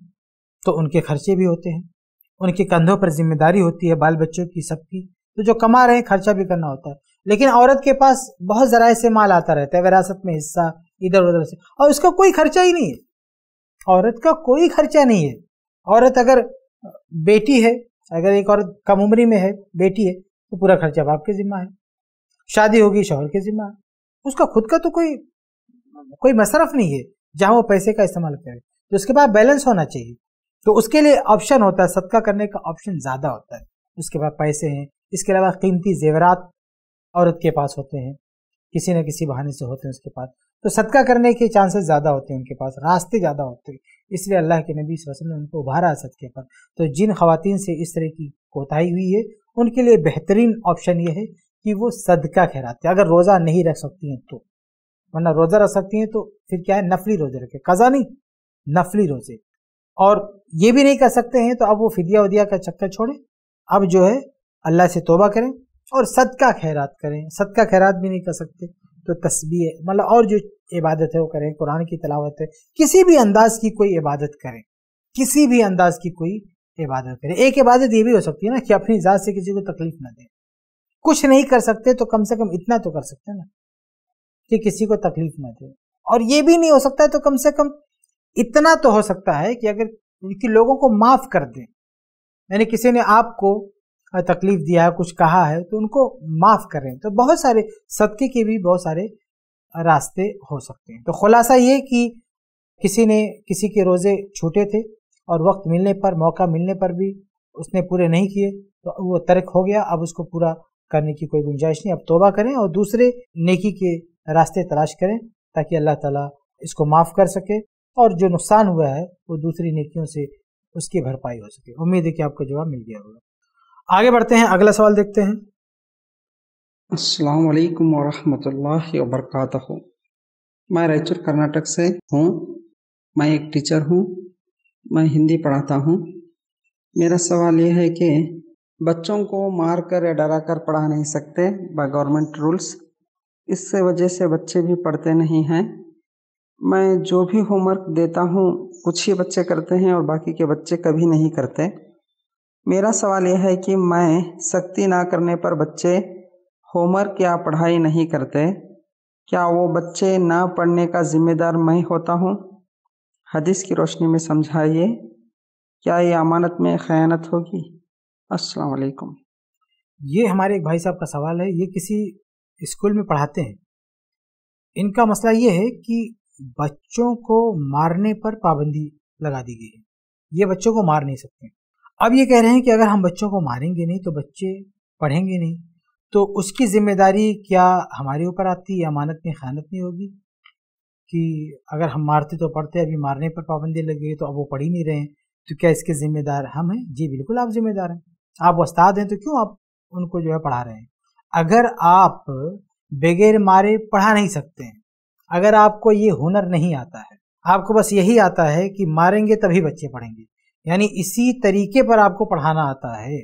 तो उनके खर्चे भी होते हैं, उनके कंधों पर जिम्मेदारी होती है बाल बच्चों की सबकी, तो जो कमा रहे हैं खर्चा भी करना होता है, लेकिन औरत के पास बहुत ज़राए से माल आता रहता है, विरासत में हिस्सा इधर उधर से, और उसका कोई खर्चा ही नहीं है, औरत का कोई खर्चा नहीं है। औरत अगर बेटी है, अगर एक औरत कम उम्री में है बेटी है तो पूरा खर्चा बाप के ज़िम्मा है, शादी होगी शौहर के ज़िम्मा है, उसका खुद का तो कोई मसरफ नहीं है जहाँ वो पैसे का इस्तेमाल करे, तो उसके पास बैलेंस होना चाहिए। तो उसके लिए ऑप्शन होता है, सदका करने का ऑप्शन ज़्यादा होता है। उसके पास पैसे हैं, इसके अलावा कीमती जेवरात औरत के पास होते हैं, किसी न किसी बहाने से होते हैं उसके पास, तो सदका करने के चांसेस ज़्यादा होते हैं उनके पास, रास्ते ज़्यादा होते हैं। इसलिए अल्लाह के नबी सल्लल्लाहु अलैहि वसल्लम ने उनको उभारा सदके पर। तो जिन ख़वातीन से इस तरह की कोताही हुई है उनके लिए बेहतरीन ऑप्शन ये है कि वो सदका खैरात है, अगर रोज़ा नहीं रख सकती हैं तो, वरना रोज़ा रख सकती हैं तो फिर क्या है, नफली रोज़े रखें, कज़ा नहीं, नफली रोज़े। और ये भी नहीं कर सकते हैं तो अब वो फिदिया उदिया का चक्कर छोड़ें, अब जो है अल्लाह से तोबा करें और सदका खैरात करें। सदका खैरात भी नहीं कर सकते तो तस्बीह मतलब और जो इबादत है वो करें, कुरान की तलावत है, किसी भी अंदाज की कोई इबादत करें, किसी भी अंदाज की कोई इबादत करें। एक इबादत ये भी हो सकती है ना कि अपनी ज़ात से किसी को तकलीफ ना दें। कुछ नहीं कर सकते तो कम से कम इतना तो कर सकते हैं ना कि किसी को तकलीफ ना दे, और ये भी नहीं हो सकता है तो कम से कम इतना तो हो सकता है कि अगर उनके लोगों को माफ़ कर दें, यानी किसी ने आपको तकलीफ दिया है, कुछ कहा है तो उनको माफ़ करें। तो बहुत सारे सदके के भी बहुत सारे रास्ते हो सकते हैं। तो खुलासा ये कि किसी ने किसी के रोज़े छूटे थे और वक्त मिलने पर, मौका मिलने पर भी उसने पूरे नहीं किए तो वो तर्क हो गया, अब उसको पूरा करने की कोई गुंजाइश नहीं, अब तौबा करें और दूसरे नेकी के रास्ते तलाश करें ताकि अल्लाह ताला इसको माफ़ कर सके और जो नुकसान हुआ है वो दूसरी नेकियों से उसकी भरपाई हो सके। उम्मीद है कि आपको जवाब मिल गया होगा। आगे बढ़ते हैं, अगला सवाल देखते हैं। अस्सलाम वालेकुम वरहमतुल्लाहि वबरकातहू। मैं रायचूर कर्नाटक से हूँ। मैं एक टीचर हूँ, मैं हिंदी पढ़ाता हूँ। मेरा सवाल ये है कि बच्चों को मार कर या डरा कर पढ़ा नहीं सकते बाय गवर्नमेंट रूल्स, इससे वजह से बच्चे भी पढ़ते नहीं हैं। मैं जो भी होमवर्क देता हूँ कुछ ही बच्चे करते हैं और बाकी के बच्चे कभी नहीं करते। मेरा सवाल यह है कि मैं सख्ती ना करने पर बच्चे होमवर्क या पढ़ाई नहीं करते, क्या वो बच्चे ना पढ़ने का जिम्मेदार मैं होता हूँ? हदीस की रोशनी में समझाइए, क्या ये अमानत में खयानत होगी? अस्सलाम वालेकुम। ये हमारे एक भाई साहब का सवाल है, ये किसी स्कूल में पढ़ाते हैं। इनका मसला ये है कि बच्चों को मारने पर पाबंदी लगा दी गई है, ये बच्चों को मार नहीं सकते। अब ये कह रहे हैं कि अगर हम बच्चों को मारेंगे नहीं तो बच्चे पढ़ेंगे नहीं, तो उसकी जिम्मेदारी क्या हमारे ऊपर आती है? अमानत में खयानत नहीं होगी कि अगर हम मारते तो पढ़ते, अभी मारने पर पाबंदी लग गई तो अब वो पढ़ ही नहीं रहे, तो क्या इसके ज़िम्मेदार हम हैं? जी बिल्कुल आप ज़िम्मेदार हैं, आप उस्ताद हैं तो क्यों आप उनको जो है पढ़ा रहे हैं। अगर आप बगैर मारे पढ़ा नहीं सकते हैं, अगर आपको ये हुनर नहीं आता है, आपको बस यही आता है कि मारेंगे तभी बच्चे पढ़ेंगे, यानी इसी तरीके पर आपको पढ़ाना आता है,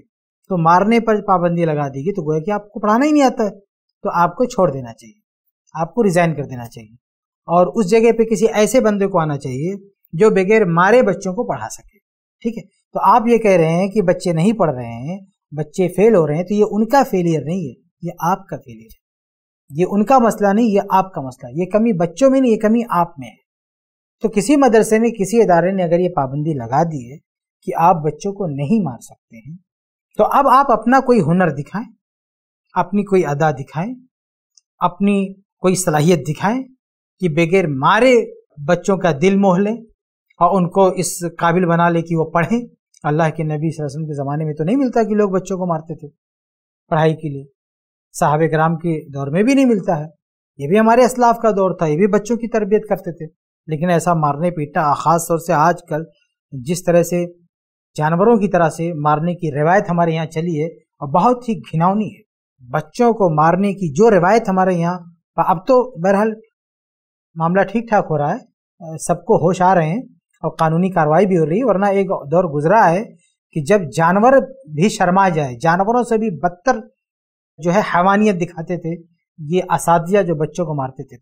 तो मारने पर पाबंदी लगा देगी तो गोया कि आपको पढ़ाना ही नहीं आता है, तो आपको छोड़ देना चाहिए, आपको रिज़ाइन कर देना चाहिए और उस जगह पे किसी ऐसे बंदे को आना चाहिए जो बगैर मारे बच्चों को पढ़ा सके। ठीक है, तो आप ये कह रहे हैं कि बच्चे नहीं पढ़ रहे हैं, बच्चे फेल हो रहे हैं, तो ये उनका फेलियर नहीं है, ये आपका फेलियर है। ये उनका मसला नहीं, ये आपका मसला है। ये कमी बच्चों में नहीं, ये कमी आप में है। तो किसी मदरसे ने, किसी इदारे ने अगर ये पाबंदी लगा दी है कि आप बच्चों को नहीं मार सकते हैं, तो अब आप अपना कोई हुनर दिखाएं, अपनी कोई अदा दिखाएं, अपनी कोई सलाहियत दिखाएं कि बगैर मारे बच्चों का दिल मोह लें और उनको इस काबिल बना लें कि वो पढ़ें। अल्लाह के नबी सल्लल्लाहु अलैहि वसल्लम के ज़माने में तो नहीं मिलता कि लोग बच्चों को मारते थे पढ़ाई के लिए, साहबे कराम के दौर में भी नहीं मिलता है, ये भी हमारे असलाफ का दौर था, ये भी बच्चों की तरबियत करते थे, लेकिन ऐसा मारने पीटना, ख़ास तौर से आजकल जिस तरह से जानवरों की तरह से मारने की रिवायत हमारे यहाँ चली है और बहुत ही घिनौनी है बच्चों को मारने की जो रिवायत हमारे यहाँ। अब तो बहरहाल मामला ठीक ठाक हो रहा है, सबको होश आ रहे हैं और कानूनी कार्रवाई भी हो रही है, वरना एक दौर गुजरा है कि जब जानवर भी शर्मा जाए, जानवरों से भी बदतर जो है हैवानियत दिखाते थे ये असातिज़ा जो बच्चों को मारते थे।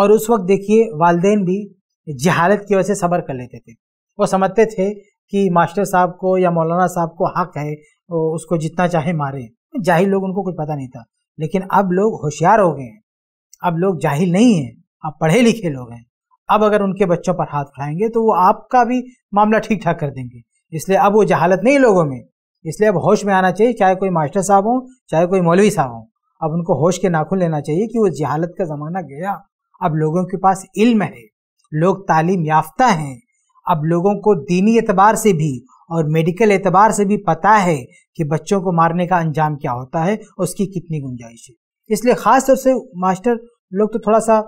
और उस वक्त देखिए वालिदैन भी जहालत की वजह से सब्र कर लेते थे, वो समझते थे कि मास्टर साहब को या मौलाना साहब को हक है उसको जितना चाहे मारे, जाहिल लोग उनको कुछ पता नहीं था। लेकिन अब लोग होशियार हो गए हैं, अब लोग जाहिल नहीं हैं, अब पढ़े लिखे लोग हैं, अब अगर उनके बच्चों पर हाथ उठाएंगे तो वो आपका भी मामला ठीक ठाक कर देंगे। इसलिए अब वो जहालत नहीं लोगों में, इसलिए अब होश में आना चाहिए, चाहे कोई मास्टर साहब हो चाहे कोई मौलवी साहब हो, अब उनको होश के नाखून लेना चाहिए कि वो जहालत का ज़माना गया, अब लोगों के पास इल्म है, लोग तालीम याफ्ता हैं, अब लोगों को दीनी एतबार से भी और मेडिकल एतबार से भी पता है कि बच्चों को मारने का अंजाम क्या होता है, उसकी कितनी गुंजाइश है। इसलिए ख़ास तौर से मास्टर लोग तो थोड़ा सा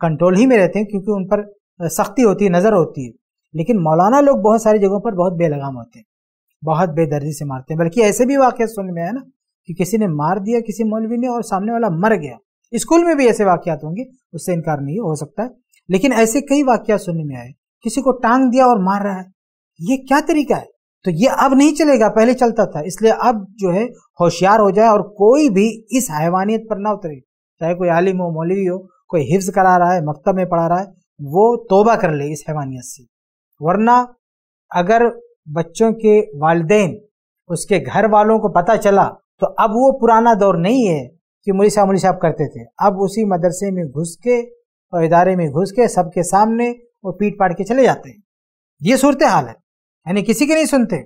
कंट्रोल ही में रहते हैं क्योंकि उन पर सख्ती होती है, नज़र होती है, लेकिन मौलाना लोग बहुत सारी जगहों पर बहुत बेलगाम होते हैं, बहुत बेदर्दी से मारते हैं। बल्कि ऐसे भी वाक़या सुनने में है ना कि किसी ने मार दिया किसी मौलवी ने और सामने वाला मर गया। स्कूल में भी ऐसे वाक़यात होंगे, उससे इनकार नहीं हो सकता है, लेकिन ऐसे कई वाक़यात सुनने में आए, किसी को टांग दिया और मार रहा है। ये क्या तरीका है? तो ये अब नहीं चलेगा, पहले चलता था। इसलिए अब जो है होशियार हो जाए और कोई भी इस हैवानियत पर ना उतरे, चाहे कोई आलिम हो, मौलवी हो, कोई हिफ्ज़ करा रहा है, मकतब में पढ़ा रहा है, वो तोबा कर ले इस हैवानियत से। वरना अगर बच्चों के वालिदैन, उसके घर वालों को पता चला तो अब वो पुराना दौर नहीं है कि मुली साहब करते थे। अब उसी मदरसे में घुस के और इदारे में घुस के सबके सामने वो पीट पाट के चले जाते हैं। ये सूरत हाल है, यानी किसी के नहीं सुनते।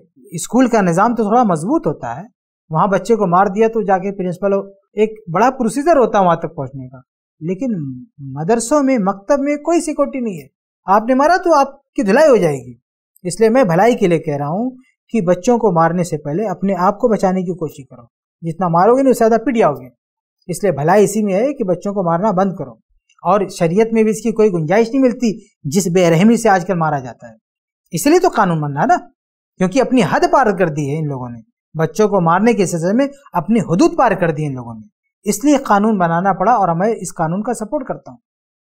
स्कूल का निज़ाम तो थोड़ा मजबूत होता है, वहाँ बच्चे को मार दिया तो जाके प्रिंसिपल, एक बड़ा प्रोसीजर होता है वहाँ तक पहुँचने का। लेकिन मदरसों में, मकतब में कोई सिक्योरिटी नहीं है। आपने मारा तो आपकी धुलाई हो जाएगी। इसलिए मैं भलाई के लिए कह रहा हूँ कि बच्चों को मारने से पहले अपने आप को बचाने की कोशिश करो। जितना मारोगे ना उससे ज़्यादा पिट जाओगे। इसलिए भलाई इसी में है कि बच्चों को मारना बंद करो। और शरीयत में भी इसकी कोई गुंजाइश नहीं मिलती जिस बेरहमी से आजकल मारा जाता है। इसलिए तो कानून बनना ना, क्योंकि अपनी हद पार कर दी है इन लोगों ने। बच्चों को मारने के सिलसिले में अपनी हदूद पार कर दी इन लोगों ने, इसलिए कानून बनाना पड़ा। और मैं इस कानून का सपोर्ट करता हूँ।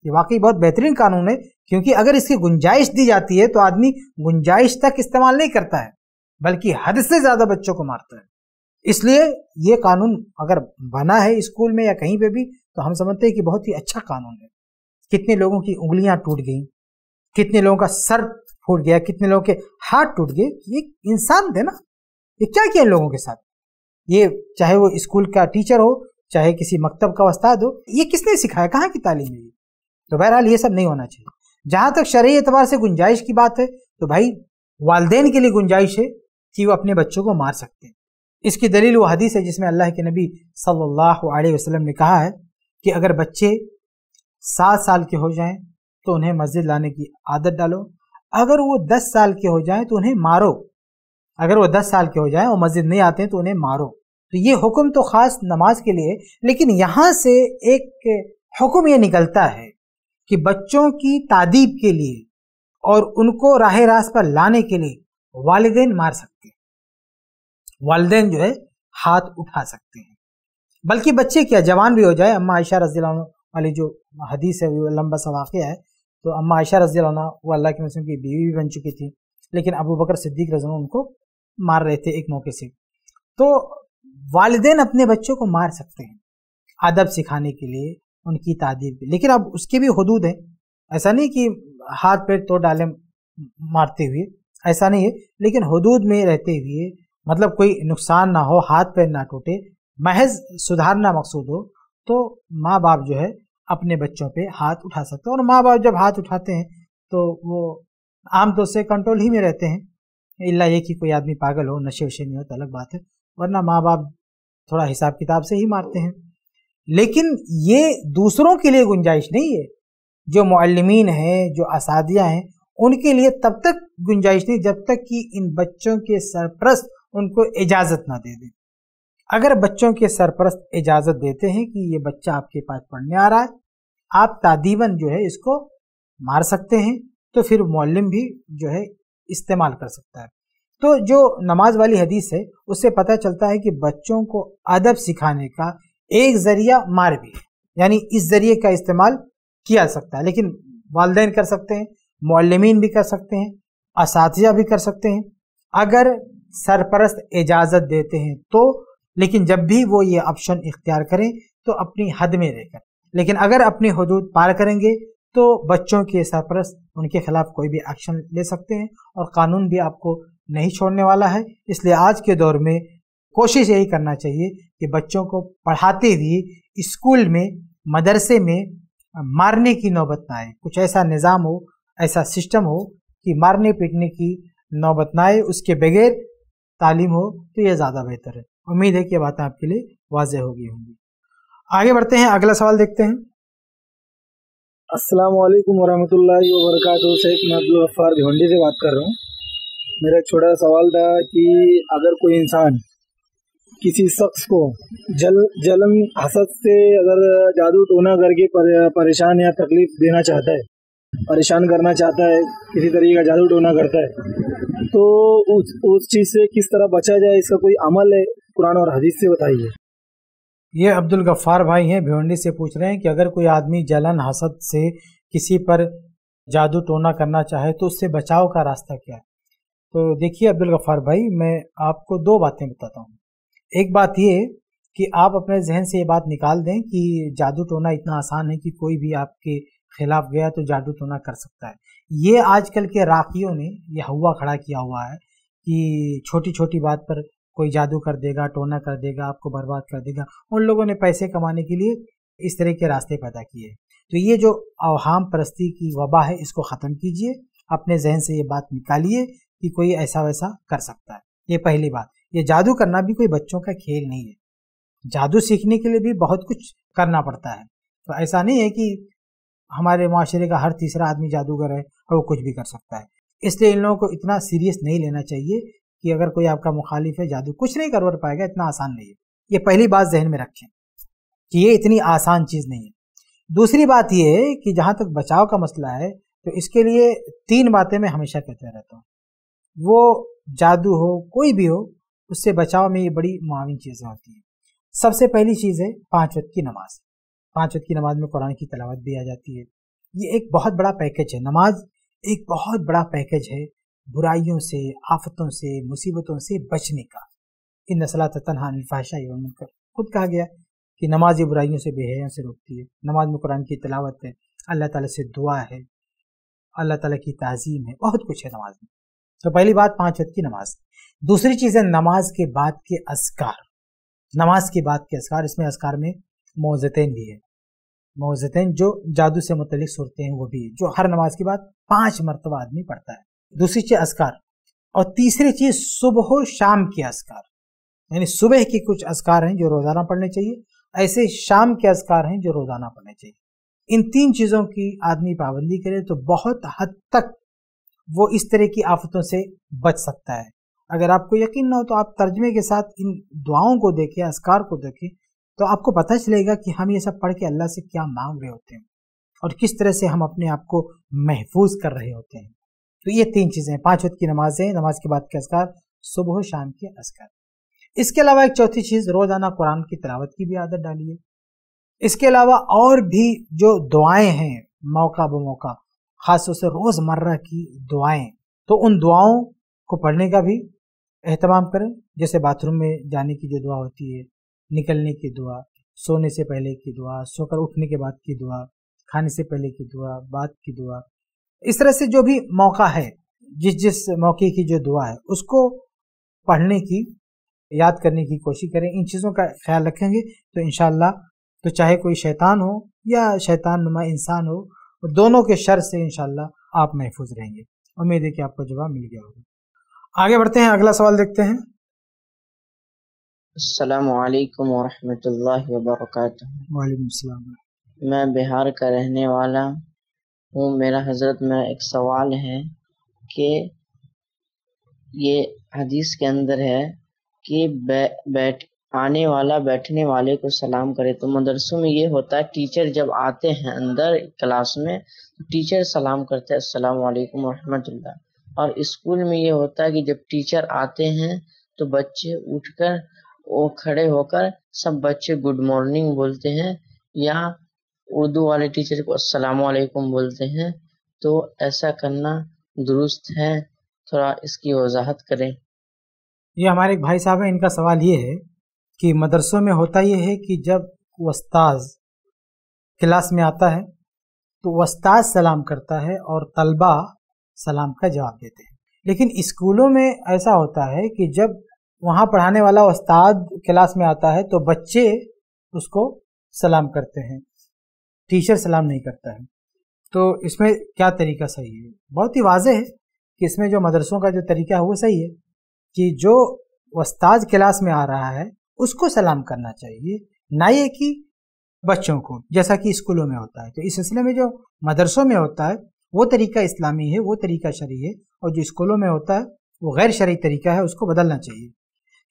ये वाकई बहुत बेहतरीन कानून है, क्योंकि अगर इसकी गुंजाइश दी जाती है तो आदमी गुंजाइश तक इस्तेमाल नहीं करता है, बल्कि हद से ज़्यादा बच्चों को मारता है। इसलिए ये कानून अगर बना है स्कूल में या कहीं पे भी, तो हम समझते हैं कि बहुत ही अच्छा कानून है। कितने लोगों की उंगलियां टूट गई, कितने लोगों का सर फूट गया, कितने लोगों के हाथ टूट गए। ये इंसान थे ना, ये क्या किया लोगों के साथ। ये चाहे वो स्कूल का टीचर हो, चाहे किसी मकतब का उस्ताद हो, ये किसने सिखाया, कहाँ की तालीम है। तो बहरहाल ये सब नहीं होना चाहिए। जहाँ तक शरई एतबार से गुंजाइश की बात है, तो भाई वालदेन के लिए गुंजाइश है कि वो अपने बच्चों को मार सकते हैं। इसकी दलील वो हदीस है जिसमें अल्लाह के नबी सल्लल्लाहु अलैहि वसल्लम ने कहा है कि अगर बच्चे 7 साल के हो जाएं तो उन्हें मस्जिद लाने की आदत डालो, अगर वो 10 साल के हो जाएं तो उन्हें मारो, अगर वो 10 साल के हो जाएं और मस्जिद नहीं आते तो उन्हें मारो। तो ये हुक्म तो ख़ास नमाज के लिए, लेकिन यहाँ से एक हुक्म ये निकलता है कि बच्चों की तादीब के लिए और उनको राह रास्त पर लाने के लिए वालिदैन मार सकते हैं, वालिदैन जो है हाथ उठा सकते हैं। बल्कि बच्चे क्या, जवान भी हो जाए। अम्मा आयशा रज़ियल्लाहु अन्हा वाली जो हदीस है वो लंबा सा वाक़िया है। तो अम्मा आयशा रज़ियल्लाहु अन्हा वो अल्लाह के रसूल की बीवी भी बन चुकी थी, लेकिन अबू बकर सिद्दीक रज़ियल्लाहु अन्हु उनको मार रहे थे एक मौके से। तो वालिदैन अपने बच्चों को मार सकते हैं अदब सिखाने के लिए, उनकी तादीब। लेकिन अब उसके भी हदूद हैं, ऐसा नहीं कि हाथ पैर तोड़ डालें मारते हुए, ऐसा नहीं है, लेकिन हदूद में रहते हुए, मतलब कोई नुकसान ना हो, हाथ पैर ना टूटे, महज सुधारना मकसूद हो, तो माँ बाप जो है अपने बच्चों पे हाथ उठा सकते हैं। और माँ बाप जब हाथ उठाते हैं तो वो आमतौर से कंट्रोल ही में रहते हैं, इल्ला ये कि कोई आदमी पागल हो, नशे वशे में हो तो अलग बात है, वरना माँ बाप थोड़ा हिसाब किताब से ही मारते हैं। लेकिन ये दूसरों के लिए गुंजाइश नहीं है। जो मुअल्लिमीन हैं, जो असादिया हैं, उनके लिए तब तक गुंजाइश नहीं जब तक कि इन बच्चों के सरपरस्त उनको इजाज़त ना दे दें। अगर बच्चों के सरपरस्त इजाज़त देते हैं कि ये बच्चा आपके पास पढ़ने आ रहा है, आप तादीबन जो है इसको मार सकते हैं, तो फिर मौलम भी जो है इस्तेमाल कर सकता है। तो जो नमाज वाली हदीस है उससे पता चलता है कि बच्चों को अदब सिखाने का एक ज़रिया मार भी, यानी इस ज़रिए का इस्तेमाल किया सकता है। लेकिन वालिदैन कर सकते हैं, मौलमीन भी कर सकते हैं, असातिज़ा भी कर सकते हैं, अगर सरपरस्त इजाज़त देते हैं तो। लेकिन जब भी वो ये ऑप्शन इख्तियार करें तो अपनी हद में रहकर, लेकिन अगर अपने हदूद पार करेंगे तो बच्चों के सरपरस्त उनके खिलाफ कोई भी एक्शन ले सकते हैं, और कानून भी आपको नहीं छोड़ने वाला है। इसलिए आज के दौर में कोशिश यही करना चाहिए कि बच्चों को पढ़ाते हुए स्कूल में, मदरसे में मारने की नौबत ना आए। कुछ ऐसा निज़ाम हो, ऐसा सिस्टम हो कि मारने पीटने की नौबत ना आए, उसके बगैर तालीम हो, तो ये ज़्यादा बेहतर है। उम्मीद है कि ये बातें आपके लिए वाजह हो गई होंगी। आगे बढ़ते हैं, अगला सवाल देखते हैं। अस्सलाम वालेकुम वरहमतुल्लाहि वबरकातुहू। शेख अब्दुल गफ्फार भिवंडी से बात कर रहा हूँ। मेरा एक छोटा सवाल था कि अगर कोई इंसान किसी शख्स को जलन हसद से अगर जादू टोना करके परेशान या तकलीफ देना चाहता है, परेशान करना चाहता है, किसी तरीके का जादू टोना करता है, तो उस चीज़ से किस तरह बचा जाए, इसका कोई अमल है कुरान और हदीस से बताइए। ये अब्दुल गफ्फार भाई हैं भिवंडी से, पूछ रहे हैं कि अगर कोई आदमी जलन हसद से किसी पर जादू टोना करना चाहे तो उससे बचाव का रास्ता क्या है। तो देखिए अब्दुल गफ्फार भाई, मैं आपको दो बातें बताता हूँ। एक बात ये कि आप अपने जहन से ये बात निकाल दें कि जादू टोना इतना आसान है कि कोई भी आपके खिलाफ गया तो जादू टोना कर सकता है। ये आजकल के राकियों ने ये हवा खड़ा किया हुआ है कि छोटी छोटी बात पर कोई जादू कर देगा, टोना कर देगा, आपको बर्बाद कर देगा। उन लोगों ने पैसे कमाने के लिए इस तरह के रास्ते पैदा किए। तो ये जो अवहाम परस्ती की वबा है, इसको ख़त्म कीजिए। अपने जहन से ये बात निकालिए कि कोई ऐसा वैसा कर सकता है। ये पहली बात। ये जादू करना भी कोई बच्चों का खेल नहीं है। जादू सीखने के लिए भी बहुत कुछ करना पड़ता है। तो ऐसा नहीं है कि हमारे माशरे का हर तीसरा आदमी जादूगर है और वो कुछ भी कर सकता है। इसलिए इन लोगों को इतना सीरियस नहीं लेना चाहिए कि अगर कोई आपका मुखालिफ है जादू कुछ नहीं करवा पाएगा, इतना आसान नहीं है। ये पहली बात जहन में रखें कि ये इतनी आसान चीज़ नहीं है। दूसरी बात ये है कि जहाँ तक बचाव का मसला है, तो इसके लिए तीन बातें मैं हमेशा कहते रहता हूँ। वो जादू हो कोई भी हो, उससे बचाव में ये बड़ी मुआविन चीज़ें होती हैं। सबसे पहली चीज़ है 5 वक्त की नमाज। 5 वक्त की नमाज में कुरान की तलावत भी आ जाती है। ये एक बहुत बड़ा पैकेज है। नमाज एक बहुत बड़ा पैकेज है बुराइयों से, आफतों से, मुसीबतों से बचने का। इन सलात तन्हा अनिल फहशा व अनिल मुनकर, खुद कहा गया कि नमाज ये बुराइयों से, बेहयाइयों से रोकती है। नमाज में कुरान की तिलावत है, अल्लाह ताला से दुआ है, अल्लाह ताला की ताज़ीम है, बहुत कुछ है नमाज में। तो पहली बात 5 वक्त की नमाज। दूसरी चीज़ है नमाज के बाद के अस्कार। नमाज के बाद के अस्कार, इसमें अस्कार में मौज़तें भी है। मौज़तें जो जादू से मुतलिक सूरतें हैं वो भी है, जो हर नमाज के बाद 5 मरतबा आदमी पढ़ता है। दूसरी चीज़ अस्कार। और तीसरी चीज़ सुबह और शाम के अस्कार, यानी सुबह के कुछ अस्कार हैं जो रोज़ाना पढ़ने चाहिए, ऐसे शाम के अस्कार हैं जो रोज़ाना पढ़ने चाहिए। इन 3 चीज़ों की आदमी पाबंदी करे तो बहुत हद तक वो इस तरह की आफतों से बच सकता है। अगर आपको यकीन ना हो तो आप तर्जमे के साथ इन दुआओं को देखें, अस्कार को देखें, तो आपको पता चलेगा कि हम ये सब पढ़ के अल्लाह से क्या मांग रहे होते हैं और किस तरह से हम अपने आप को महफूज कर रहे होते हैं। तो ये 3 चीज़ें, 5 वक्त की नमाजें, नमाज के बाद के अस्कार, सुबह शाम के अस्कार। इसके अलावा एक चौथी चीज़, रोज़ाना कुरान की तिलावत की भी आदत डालिए। इसके अलावा और भी जो दुआएं हैं मौका ब मौका, ख़ासतौर से रोज़मर्रा की दुआएं, तो उन दुआओं को पढ़ने का भी अहतमाम करें। जैसे बाथरूम में जाने की जो दुआ होती है, निकलने की दुआ, सोने से पहले की दुआ, सोकर उठने के बाद की दुआ, खाने से पहले की दुआ, बाद की दुआ, इस तरह से जो भी मौका है, जिस मौके की जो दुआ है उसको पढ़ने की, याद करने की कोशिश करें। इन चीज़ों का ख्याल रखेंगे तो इंशाअल्लाह, तो चाहे कोई शैतान हो या शैतान नुमा इंसान हो, दोनों के शर से इंशाअल्लाह आप महफूज रहेंगे। उम्मीद है कि आपको जवाब मिल गया होगा। आगे बढ़ते हैं, अगला सवाल देखते हैं। अस्सलामु अलैकुम वरहमतुल्लाहि वबरकातुहू। वालेकुम सलाम। मैं बिहार का रहने वाला हूँ। मेरा हज़रत, मेरा एक सवाल है कि ये हदीस के अंदर है कि आने वाला बैठने वाले को सलाम करे। तो मदरसों में ये होता है, टीचर जब आते हैं अंदर क्लास में तो टीचर सलाम करते हैं अस्सलाम वालेकुम रहमतुल्लाह। और स्कूल में ये होता है कि जब टीचर आते हैं तो बच्चे उठकर वो खड़े होकर सब बच्चे गुड मॉर्निंग बोलते हैं या उर्दू वाले टीचर को अस्सलाम वालेकुम बोलते हैं। तो ऐसा करना दुरुस्त है? थोड़ा इसकी वजाहत करें। ये हमारे एक भाई साहब हैं, इनका सवाल ये है कि मदरसों में होता ये है कि जब उस्ताद क्लास में आता है तो उस्ताद सलाम करता है और तलबा सलाम का जवाब देते हैं। लेकिन स्कूलों में ऐसा होता है कि जब वहाँ पढ़ाने वाला उस्ताद क्लास में आता है तो बच्चे उसको सलाम करते हैं, टीचर सलाम नहीं करता है। तो इसमें क्या तरीका सही है? बहुत ही वाजह है कि इसमें जो मदरसों का जो तरीका है वो सही है कि जो उस्ताद क्लास में आ रहा है उसको सलाम करना चाहिए, ना ये कि बच्चों को, जैसा कि स्कूलों में होता है। तो इस सिलसिले में जो मदरसों में होता है वो तरीका इस्लामी है, वो तरीका शरई है, और जो स्कूलों में होता है वो गैर शरई तरीका है, उसको बदलना चाहिए।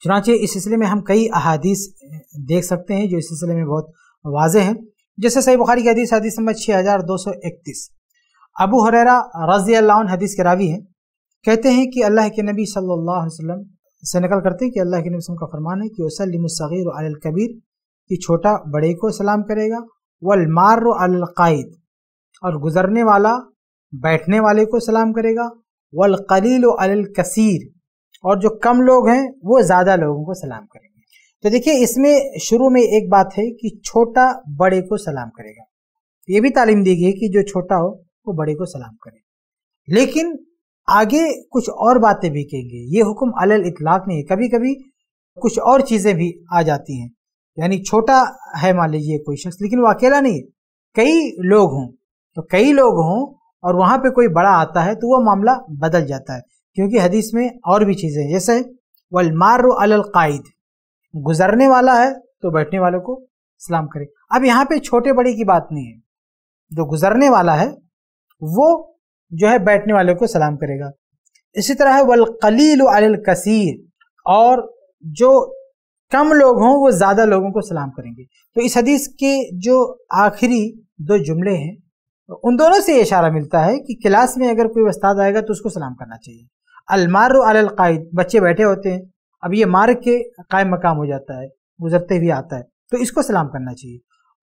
चुनांचे इस सिलसिले में हम कई अहादीस देख सकते हैं जो इस सिलसिले में बहुत वाज़ेह हैं। जैसे सही बुखारी की हदीस हदीस नंबर 6231, अबू हुरैरा रज़ियल्लाहु अन्हु हदीस के रावी हैं, कहते हैं कि अल्लाह के नबी सल्लल्लाहु अलैहि वसल्लम से नकल करते हैं कि अल्लाह के नबी वसल्लम का फरमान है कि वसल्लिमु सगीर अलल कबीर, कि छोटा बड़े को सलाम करेगा, वल मार अलल कायद, और गुजरने वाला बैठने वाले को सलाम करेगा, वल कलील अलल कसीर, और जो कम लोग हैं वो ज़्यादा लोगों को सलाम करेंगे। तो देखिए इसमें शुरू में एक बात है कि छोटा बड़े को सलाम करेगा, ये भी तालीम दी गई है कि जो छोटा हो वो बड़े को सलाम करे। लेकिन आगे कुछ और बातें भी कहेंगे, ये हुक्म अलल इतलाक नहीं है, कभी कभी कुछ और चीज़ें भी आ जाती हैं। यानी छोटा है मान लीजिए कोई शख्स, लेकिन वो अकेला नहीं है, कई लोग हों, तो कई लोग हों और वहाँ पर कोई बड़ा आता है तो वह मामला बदल जाता है, क्योंकि हदीस में और भी चीज़ें हैं। जैसे वल मारु अलल कायद, गुजरने वाला है तो बैठने वालों को सलाम करे। अब यहाँ पे छोटे बड़े की बात नहीं है, जो गुजरने वाला है वो जो है बैठने वालों को सलाम करेगा। इसी तरह है वल कलील अलल कसीर, और जो कम लोग हों वो ज़्यादा लोगों को सलाम करेंगे। तो इस हदीस के जो आखिरी दो जुमले हैं उन दोनों से इशारा मिलता है कि क्लास में अगर कोई उस्ताद आएगा तो उसको सलाम करना चाहिए। अलमार अलल कायद, बच्चे बैठे होते हैं, अब ये मार्ग के कायम मकाम हो जाता है, गुजरते हुए आता है, तो इसको सलाम करना चाहिए।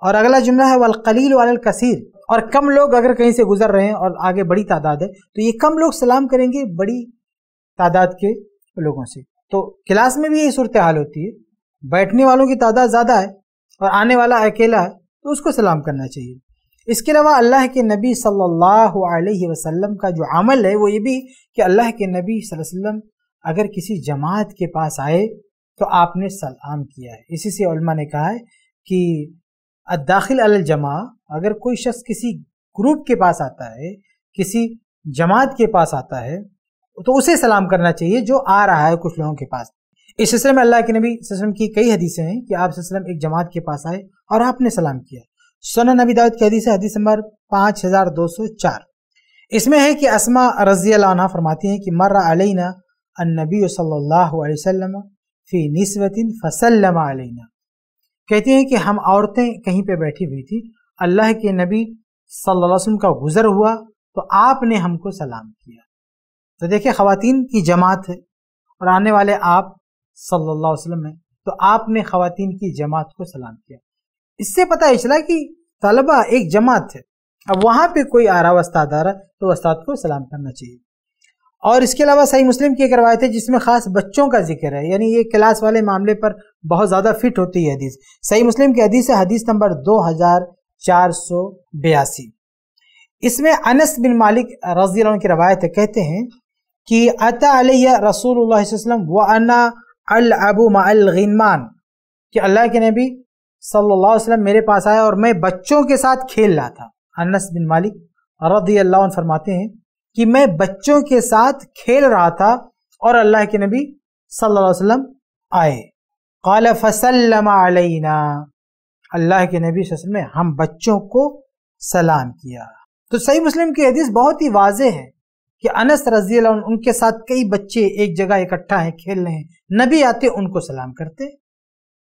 और अगला जुमला है वल कलील अलल कसीर, और कम लोग अगर कहीं से गुजर रहे हैं और आगे बड़ी तादाद है तो ये कम लोग सलाम करेंगे बड़ी तादाद के लोगों से। तो क्लास में भी यही सूरत हाल होती है, बैठने वालों की तादाद ज़्यादा है और आने वाला अकेला है तो उसको सलाम करना चाहिए। इसके अलावा अल्लाह के नबी सल्लल्लाहु अलैहि वसल्लम का जो अमल है वो ये भी कि अल्लाह के नबी सल्लल्लाहु अलैहि वसल्लम अगर किसी जमात के पास आए तो आपने सलाम किया है। इसी से उलमा ने कहा है कि दाखिल अल जमा, अगर कोई शख्स किसी ग्रुप के पास आता है, किसी जमात के पास आता है तो उसे सलाम करना चाहिए जो आ रहा है कुछ लोगों के पास। इस सिलसिले में अल्लाह के नबी सल्लल्लाहु अलैहि वसल्लम की कई हदीसें हैं कि आप सल्लल्लाहु अलैहि वसल्लम एक जमात के पास आए और आपने सलाम किया। सुनन नबी दाऊद की हदीस है, हदीस नंबर 5204, इसमें है कि अस्मा रज़ियल्लाहु अन्हा फरमाती हैं कि मर्रा अलैना अन्नबी सल्लल्लाहु अलैहि वसल्लम फी निस्वतिन फसल्लम अलैना, कहती हैं कि हम औरतें कहीं पे बैठी हुई थी, अल्लाह के नबी सल्लल्लाहु अलैहि वसल्लम का गुज़र हुआ तो आपने हमको सलाम किया। तो देखिए ख़वातीन की जमात है और आने वाले आप सल्लल्लाहु अलैहि वसल्लम है, तो आपने ख़वातीन की जमात को सलाम किया। इससे पता चला कि तलबा एक जमात है, अब वहाँ पे कोई आ रहा उस्ताद आ रहा तो उस्ताद को सलाम करना चाहिए। और इसके अलावा सही मुस्लिम की एक रवायत है जिसमें ख़ास बच्चों का जिक्र है, यानी ये क्लास वाले मामले पर बहुत ज़्यादा फिट होती है हदीस। सही मुस्लिम की हदीस है, हदीस नंबर 2482, इसमें अनस बिन मालिक रज़ी अल्लाह अन्हु की रवायत है, कहते हैं कि अता अलैया रसूलुल्लाह सल्लल्लाहु अलैहि वसल्लम व अना अलअबु मअल गिनमान, कि अल्लाह के नबी सल्लल्लाहु अलैहि वसल्लम मेरे पास आया और मैं बच्चों के साथ खेल रहा था। अनस बिन मालिक रज़ी अल्लाह अन्हु फरमाते हैं कि मैं बच्चों के साथ खेल रहा था और अल्लाह के नबी सल्लल्लाहु अलैहि वसल्लम आए। क़ाल फ़सल्लम अलैना, अल्लाह के नबी सल्लल्लाहु अलैहि वसल्लम ने हम बच्चों को सलाम किया। तो सही मुस्लिम की हदीस बहुत ही वाज़े है कि अनस रज़ी अल्लाह अन्हु उनके साथ कई बच्चे एक जगह इकट्ठा हैं, खेल रहे हैं, नबी आते उनको सलाम करते।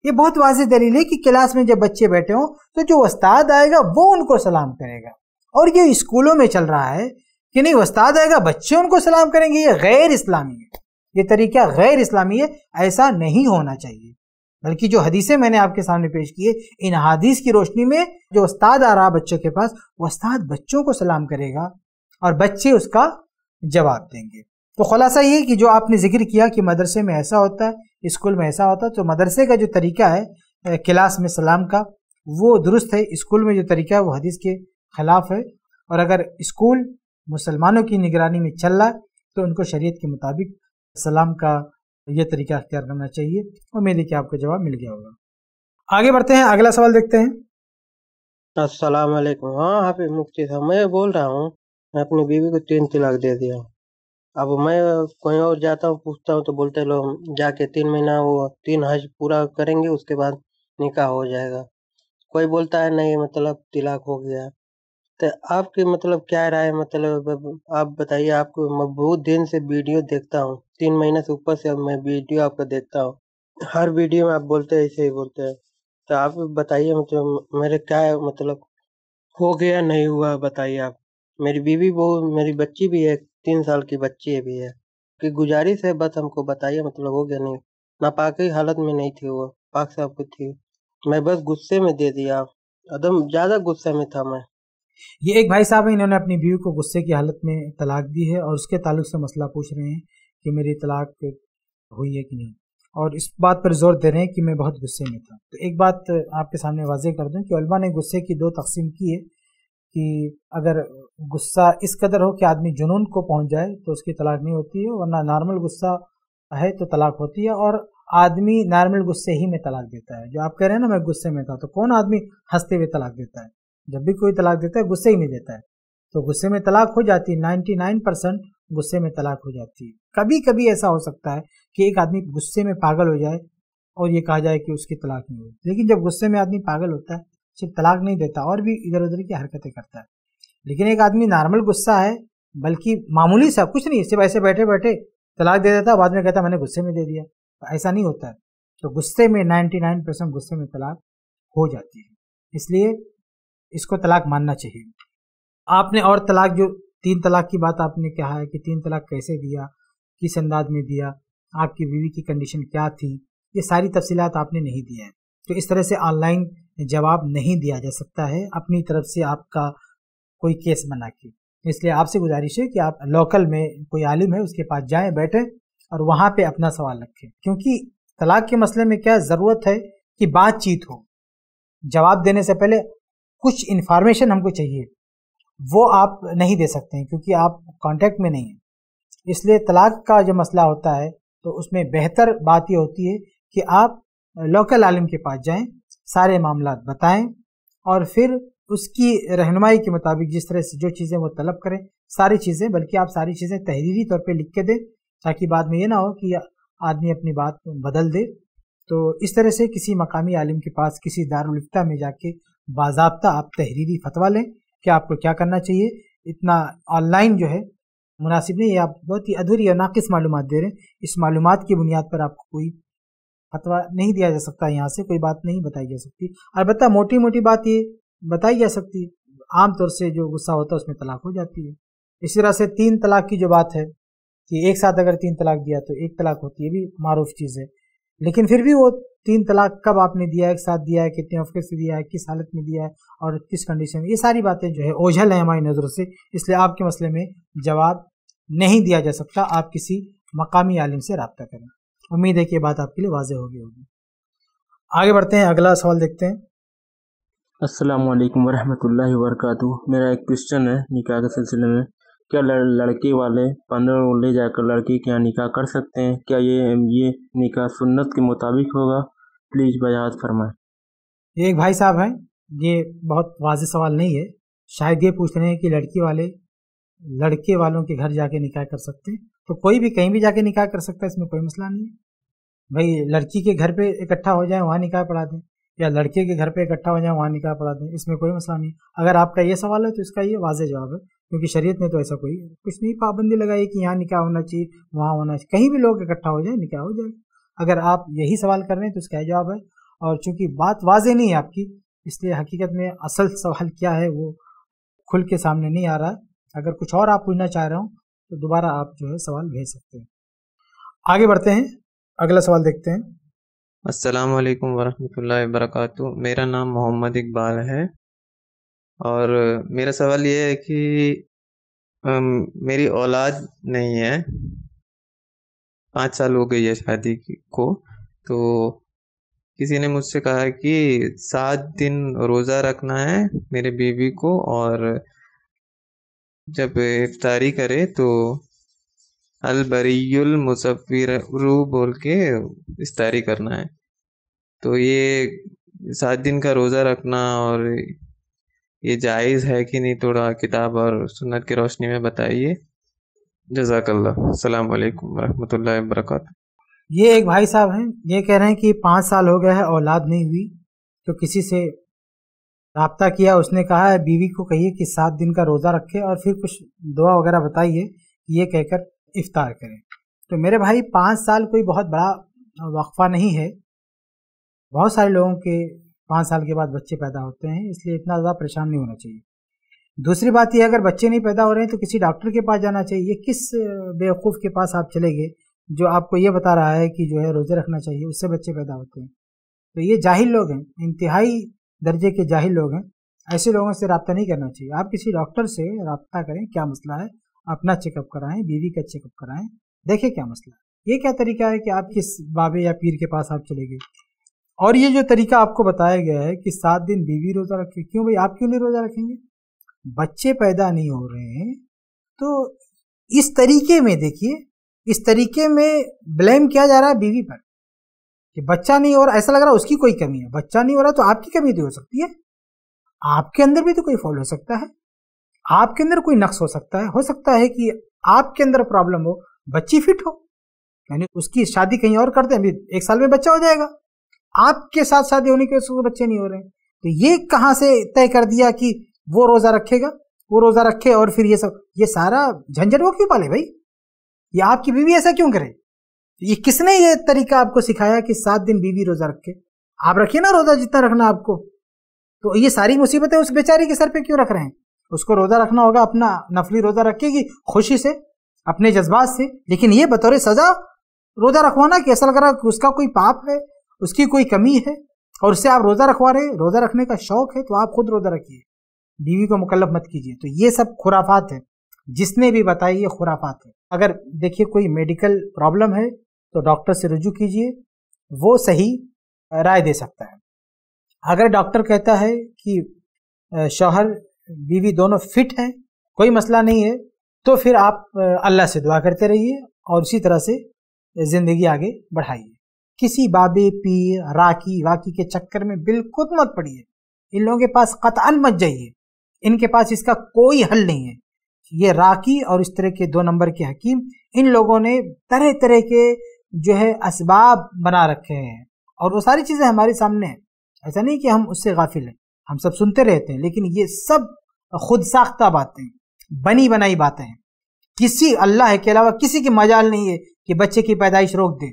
ये बहुत वाज़े दलील है कि क्लास में जब बच्चे बैठे हों तो जो उस्ताद आएगा वो उनको सलाम करेगा। और ये स्कूलों में चल रहा है कि नहीं, उस्ताद आएगा बच्चे उनको सलाम करेंगे, ये गैर इस्लामी है, ये तरीका गैर इस्लामी है, ऐसा नहीं होना चाहिए। बल्कि जो हदीसें मैंने आपके सामने पेश की है, इन हदीस की रोशनी में जो उस्ताद आ रहा बच्चों के पास, वो उस्ताद बच्चों को सलाम करेगा और बच्चे उसका जवाब देंगे। तो खुलासा ये कि जो आपने जिक्र किया कि मदरसे में ऐसा होता है, स्कूल में ऐसा होता है, तो मदरसे का जो तरीका है क्लास में सलाम का वो दुरुस्त है, स्कूल में जो तरीका है वो हदीस के खिलाफ है। और अगर स्कूल मुसलमानों की निगरानी में चल रहा है तो उनको शरीयत के मुताबिक सलाम का यह तरीका अख्तियार करना चाहिए। उम्मीद है कि आपको जवाब मिल गया होगा। आगे बढ़ते हैं, अगला सवाल देखते हैं। अस्सलाम वालेकुम। हाँ हाफिज मुफ्ती साहब, मैं बोल रहा हूँ, मैं अपनी बीवी को 3 तलाक दे दिया। अब मैं कहीं और जाता हूँ, पूछता हूँ तो बोलते लोग जाके 3 महीना वो 3 हज पूरा करेंगे, उसके बाद निकाह हो जाएगा। कोई बोलता है नहीं मतलब तिलाक हो गया। तो आपकी मतलब क्या राय, मतलब आप बताइए। आपको मैं बहुत दिन से वीडियो देखता हूँ, 3 महीने से ऊपर से अब मैं वीडियो आपका देखता हूँ, हर वीडियो में आप बोलते हैं ऐसे ही बोलते हैं। तो आप बताइए मतलब मेरे क्या मतलब हो गया नहीं हुआ, बताइए आप। मेरी बीवी बहू, मेरी बच्ची भी है, 3 साल की बच्ची भी है कि गुजारिश है बस हमको बताइए मतलब हो गया नहीं। नापाकी हालत में नहीं थी वो, पाक साहब की थी, मैं बस गुस्से में दे दिया, एकदम ज़्यादा गुस्से में था मैं। ये एक भाई साहब हैं, इन्होंने अपनी बीवी को गुस्से की हालत में तलाक दी है और उसके ताल्लुक से मसला पूछ रहे हैं कि मेरी तलाक हुई है कि नहीं, और इस बात पर जोर दे रहे हैं कि मैं बहुत गुस्से में था। तो एक बात आपके सामने वाजे कर दूं कि उलमा ने गुस्से की 2 तकसीम की है कि अगर गुस्सा इस कदर हो कि आदमी जुनून को पहुँच जाए तो उसकी तलाक नहीं होती है, वरना नॉर्मल गुस्सा है तो तलाक होती है, और आदमी नॉर्मल गुस्से ही में तलाक देता है। जो आप कह रहे हैं ना मैं गुस्से में था, तो कौन आदमी हंसते हुए तलाक देता है? जब भी कोई तलाक देता है गुस्से ही में देता है, तो गुस्से में तलाक हो जाती है। 99% गुस्से में तलाक हो जाती है। कभी कभी ऐसा हो सकता है कि एक आदमी गुस्से में पागल हो जाए और ये कहा जाए कि उसकी तलाक नहीं हुई, लेकिन जब गुस्से में आदमी पागल होता है सिर्फ तलाक नहीं देता और भी इधर उधर की हरकतें करता है। लेकिन एक आदमी नॉर्मल गुस्सा है बल्कि मामूली सा कुछ नहीं, सिर्फ ऐसे बैठे बैठे तलाक दे देता, बाद में कहता मैंने गुस्से में दे दिया, ऐसा नहीं होता है। तो गुस्से में 99% गुस्से में तलाक हो जाती है, इसलिए इसको तलाक मानना चाहिए। आपने और तलाक जो 3 तलाक की बात आपने कहा है कि 3 तलाक कैसे दिया, किस अंदाज में दिया, आपकी बीवी की कंडीशन क्या थी, ये सारी तफसीलात आपने नहीं दी है। तो इस तरह से ऑनलाइन जवाब नहीं दिया जा सकता है अपनी तरफ से आपका कोई केस बना के। इसलिए आपसे गुजारिश है कि आप लोकल में कोई आलिम है उसके पास जाएँ, बैठें और वहाँ पे अपना सवाल रखें, क्योंकि तलाक के मसले में क्या ज़रूरत है कि बातचीत हो। जवाब देने से पहले कुछ इन्फॉर्मेशन हमको चाहिए, वो आप नहीं दे सकते हैं क्योंकि आप कांटेक्ट में नहीं हैं। इसलिए तलाक का जो मसला होता है तो उसमें बेहतर बात ये होती है कि आप लोकल आलिम के पास जाएं, सारे मामलात बताएं और फिर उसकी रहनुमाई के मुताबिक जिस तरह से जो चीज़ें वो तलब करें सारी चीज़ें, बल्कि आप सारी चीज़ें तहरीरी तौर पर लिख के दें ताकि बाद में ये ना हो कि आदमी अपनी बात बदल दे। तो इस तरह से किसी मकामी आलिम के पास, किसी दारुल इफ्ता में जाके बाज़ाब्ता आप तहरीरी फतवा लें कि आपको क्या करना चाहिए। इतना ऑनलाइन जो है मुनासिब नहीं है, आप बहुत ही अधूरी और नाकिस मालूमात दे रहे हैं। इस मालूमात की बुनियाद पर आपको कोई फतवा नहीं दिया जा सकता, यहाँ से कोई बात नहीं बताई जा सकती। अलबत्ता मोटी मोटी बात ये बताई जा सकती है, आमतौर से जो गुस्सा होता है उसमें तलाक हो जाती है। इसी तरह से 3 तलाक की जो बात है कि एक साथ अगर 3 तलाक दिया तो 1 तलाक होती है, ये भी मारूफ चीज़ है। लेकिन फिर भी वो 3 तलाक कब आपने दिया, एक साथ दिया है, कितने हफ्ते से दिया है, किस हालत में दिया है और किस कंडीशन में, ये सारी बातें जो है ओझल है हमारी नज़रों से। इसलिए आपके मसले में जवाब नहीं दिया जा सकता, आप किसी मकामी आलिम से रब्ता करें। उम्मीद है कि ये बात आपके लिए वाजह हो गई होगी। आगे बढ़ते हैं, अगला सवाल देखते हैं। अस्सलाम वालेकुम वरहमतुल्लाहि वबरकातुहू। मेरा एक क्वेश्चन है निकाह के सिलसिले में, क्या लड़के वाले 15 ले जाकर लड़की के यहाँ निकाह कर सकते हैं? क्या ये निकाह सुन्नत के मुताबिक होगा? प्लीज़ वजाहत फरमाएं। एक भाई साहब हैं, ये बहुत वाज़ेह सवाल नहीं है, शायद ये पूछ रहे हैं कि लड़की वाले लड़के वालों के घर जाके निकाह कर सकते हैं। तो कोई भी कहीं भी जाके निकाह कर सकता है, इसमें कोई मसला नहीं है। भाई लड़की के घर पर इकट्ठा हो जाए वहाँ निकाह पढ़ा दें, या लड़के के घर पर इकट्ठा हो जाए वहाँ निकाह पढ़ा दें, इसमें कोई मसला नहीं। अगर आपका ये सवाल है तो इसका ये वाज़ेह जवाब है, क्योंकि शरीयत ने तो ऐसा कोई कुछ नहीं पाबंदी लगाई कि यहाँ निकाह होना चाहिए वहाँ होना चाहिए, कहीं भी लोग इकट्ठा हो जाए निकाह हो जाए। अगर आप यही सवाल कर रहे हैं तो इसका जवाब है, और चूंकि बात वाजह नहीं है आपकी, इसलिए हकीकत में असल सवाल क्या है वो खुल के सामने नहीं आ रहा है। अगर कुछ और आप पूछना चाह रहे हो तो दोबारा आप जो है सवाल भेज सकते हैं। आगे बढ़ते हैं, अगला सवाल देखते हैं। अस्सलाम वालेकुम वरहमतुल्लाहि वबरकातुहू। मेरा नाम मोहम्मद इकबाल है और मेरा सवाल ये है कि मेरी औलाद नहीं है, 5 साल हो गई है शादी को। तो किसी ने मुझसे कहा है कि 7 दिन रोज़ा रखना है मेरे बीवी को, और जब इफ्तारी करे तो अलबरीयुल मुसफ़िरू बोल के इफ्तारी करना है। तो ये 7 दिन का रोज़ा रखना और ये जायज़ है कि नहीं, थोड़ा किताब और सुन्नत की रोशनी में बताइए। जज़ाकल्लाह। अस्सलाम वालेकुम रहमतुल्लाहि व बरकातहू। ये एक भाई साहब हैं, ये कह रहे हैं कि 5 साल हो गया है, औलाद नहीं हुई, तो किसी से राब्ता किया। उसने कहा है बीवी को कहिए कि 7 दिन का रोज़ा रखे और फिर कुछ दुआ वगैरह बताइए, ये कहकर इफ्तार करें। तो मेरे भाई 5 साल कोई बहुत बड़ा वक्फा नहीं है। बहुत सारे लोगों के 5 साल के बाद बच्चे पैदा होते हैं, इसलिए इतना ज़्यादा परेशान नहीं होना चाहिए। दूसरी बात यह, अगर बच्चे नहीं पैदा हो रहे हैं तो किसी डॉक्टर के पास जाना चाहिए। किस बेवकूफ़ के पास आप चले गए जो आपको ये बता रहा है कि जो है रोज़े रखना चाहिए, उससे बच्चे पैदा होते हैं। तो ये जाहिल लोग हैं, इंतहाई दर्जे के जाहिल लोग हैं। ऐसे लोगों से रब्ता नहीं करना चाहिए। आप किसी डॉक्टर से रब्ता करें, क्या मसला है, अपना चेकअप कराएं, बीवी का चेकअप कराएं, देखें क्या मसला है। ये क्या तरीका है कि आप किस बाबे या पीर के पास आप चले गए। और ये जो तरीका आपको बताया गया है कि 7 दिन बीवी रोज़ा रखे, क्यों भाई आप क्यों नहीं रोज़ा रखेंगे? बच्चे पैदा नहीं हो रहे हैं तो इस तरीके में, देखिए इस तरीके में ब्लेम किया जा रहा है बीवी पर कि बच्चा नहीं हो रहा, ऐसा लग रहा है उसकी कोई कमी है। बच्चा नहीं हो रहा तो आपकी कमी तो हो सकती है, आपके अंदर भी तो कोई फॉल्ट हो सकता है, आपके अंदर कोई नक्स हो सकता है। हो सकता है कि आपके अंदर प्रॉब्लम हो, बच्ची फिट हो, यानी उसकी शादी कहीं और करते हैं, अभी 1 साल में बच्चा हो जाएगा, आपके साथ शादी होने के उसको बच्चे नहीं हो रहे हैं। तो ये कहाँ से तय कर दिया कि वो रोज़ा रखेगा, वो रोज़ा रखे और फिर ये सब, ये सारा झंझट वो क्यों पाले भाई? ये आपकी बीवी ऐसा क्यों करे? ये किसने ये तरीका आपको सिखाया कि 7 दिन बीवी रोज़ा रखे? आप रखिए ना रोज़ा जितना रखना आपको। तो ये सारी मुसीबतें उस बेचारी के सर पे क्यों रख रहे हैं? उसको रोज़ा रखना होगा, अपना नफली रोज़ा रखेगी खुशी से, अपने जज्बात से, लेकिन ये बतौर सज़ा रोज़ा रखवाना कि ऐसा लग रहा है कि उसका कोई पाप है, उसकी कोई कमी है और उससे आप रोज़ा रखवा रहे हैं। रोज़ा रखने का शौक़ है तो आप खुद रोज़ा रखिए, बीवी को मुकल्लफ मत कीजिए। तो ये सब खुराफात है, जिसने भी बताई ये खुराफात है। अगर देखिए कोई मेडिकल प्रॉब्लम है तो डॉक्टर से रुजू कीजिए, वो सही राय दे सकता है। अगर डॉक्टर कहता है कि शौहर बीवी दोनों फिट हैं, कोई मसला नहीं है, तो फिर आप अल्लाह से दुआ करते रहिए और उसी तरह से ज़िंदगी आगे बढ़ाइए। किसी बाबे पीर राकी वाकी के चक्कर में बिल्कुल मत पड़िए, इन लोगों के पास कतअन मत जाइए, इनके पास इसका कोई हल नहीं है। ये राकी और इस तरह के 2 नंबर के हकीम, इन लोगों ने तरह तरह के जो है असबाब बना रखे हैं और वो सारी चीज़ें हमारे सामने हैं। ऐसा नहीं कि हम उससे गाफिल हैं, हम सब सुनते रहते हैं, लेकिन ये सब खुद साख्ता बातें, बनी बनाई बातें हैं। किसी अल्लाह के अलावा किसी की मजाल नहीं है कि बच्चे की पैदाइश रोक दे।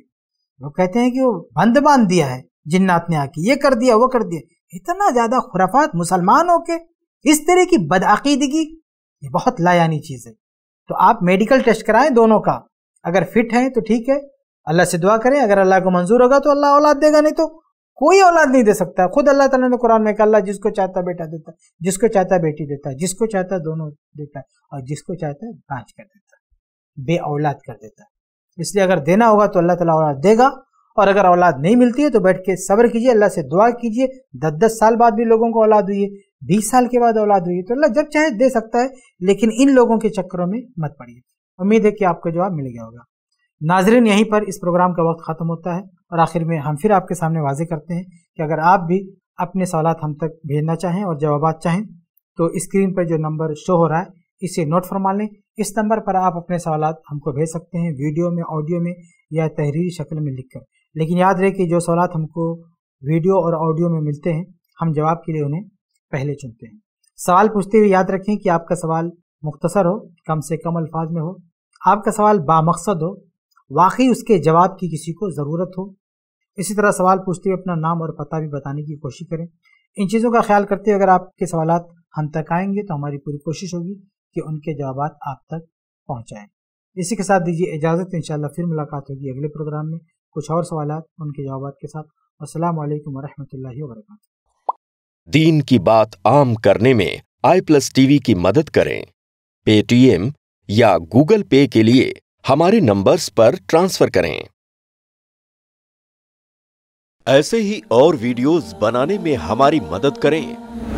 वो कहते हैं कि वो बंद बांध दिया है जिन्नात ने आके, ये कर दिया वो कर दिया। इतना ज़्यादा खुराफात, मुसलमानों के इस तरह की बदअकीदगी, ये बहुत लायानी चीज़ है। तो आप मेडिकल टेस्ट कराएं दोनों का, अगर फिट हैं तो ठीक है, अल्लाह से दुआ करें, अगर अल्लाह को मंजूर होगा तो अल्लाह औलाद देगा, नहीं तो कोई औलाद नहीं दे सकता। खुद अल्लाह ताला ने कुरान में कहा, अल्लाह जिसको चाहता बेटा देता है, जिसको चाहता बेटी देता है, जिसको चाहता दोनों देता है और जिसको चाहता बांझ कर देता है, बे औलाद कर देता है। इसलिए अगर देना होगा तो अल्लाह ताला औलाद देगा, और अगर औलाद नहीं मिलती है तो बैठ के सब्र कीजिए, अल्लाह से दुआ कीजिए। 10-10 साल बाद भी लोगों को औलाद हुई है, 20 साल के बाद औलाद हुई है, तो अल्लाह जब चाहे दे सकता है, लेकिन इन लोगों के चक्करों में मत पड़िए। उम्मीद है कि आपको जवाब मिल गया होगा। नाजरीन, यहीं पर इस प्रोग्राम का वक्त ख़त्म होता है और आखिर में हम फिर आपके सामने वाजे करते हैं कि अगर आप भी अपने सवाल हम तक भेजना चाहें और जवाब चाहें तो स्क्रीन पर जो नंबर शो हो रहा है इसे नोट फरमा लें। इस नंबर पर आप अपने सवाल हमको भेज सकते हैं, वीडियो में, ऑडियो में या तहरीरी शक्ल में लिखकर। लेकिन याद रहे कि जो सवाल हमको वीडियो और ऑडियो में मिलते हैं, हम जवाब के लिए उन्हें पहले चुनते हैं। सवाल पूछते हुए याद रखें कि आपका सवाल मुख्तसर हो, कम से कम अल्फाज में हो, आपका सवाल बामकसद हो, वाकई उसके जवाब की किसी को ज़रूरत हो। इसी तरह सवाल पूछते हुए अपना नाम और पता भी बताने की कोशिश करें। इन चीज़ों का ख्याल करते हुए अगर आपके सवाल हम तक आएंगे तो हमारी पूरी कोशिश होगी कि उनके जवाब आप तक पहुँचाएँ। इसी के साथ दीजिए इजाज़त, इंशाअल्लाह फिर मुलाकात होगी अगले प्रोग्राम में कुछ और सवालात उनके जवाबात के साथ। अस्सलाम वालेकुम वरहमतुल्लाहि वबरकातुहू। दीन की बात आम करने में iPlus TV की मदद करें। पेटीएम या गूगल पे के लिए हमारे नंबर्स पर ट्रांसफर करें। ऐसे ही और वीडियोस बनाने में हमारी मदद करें।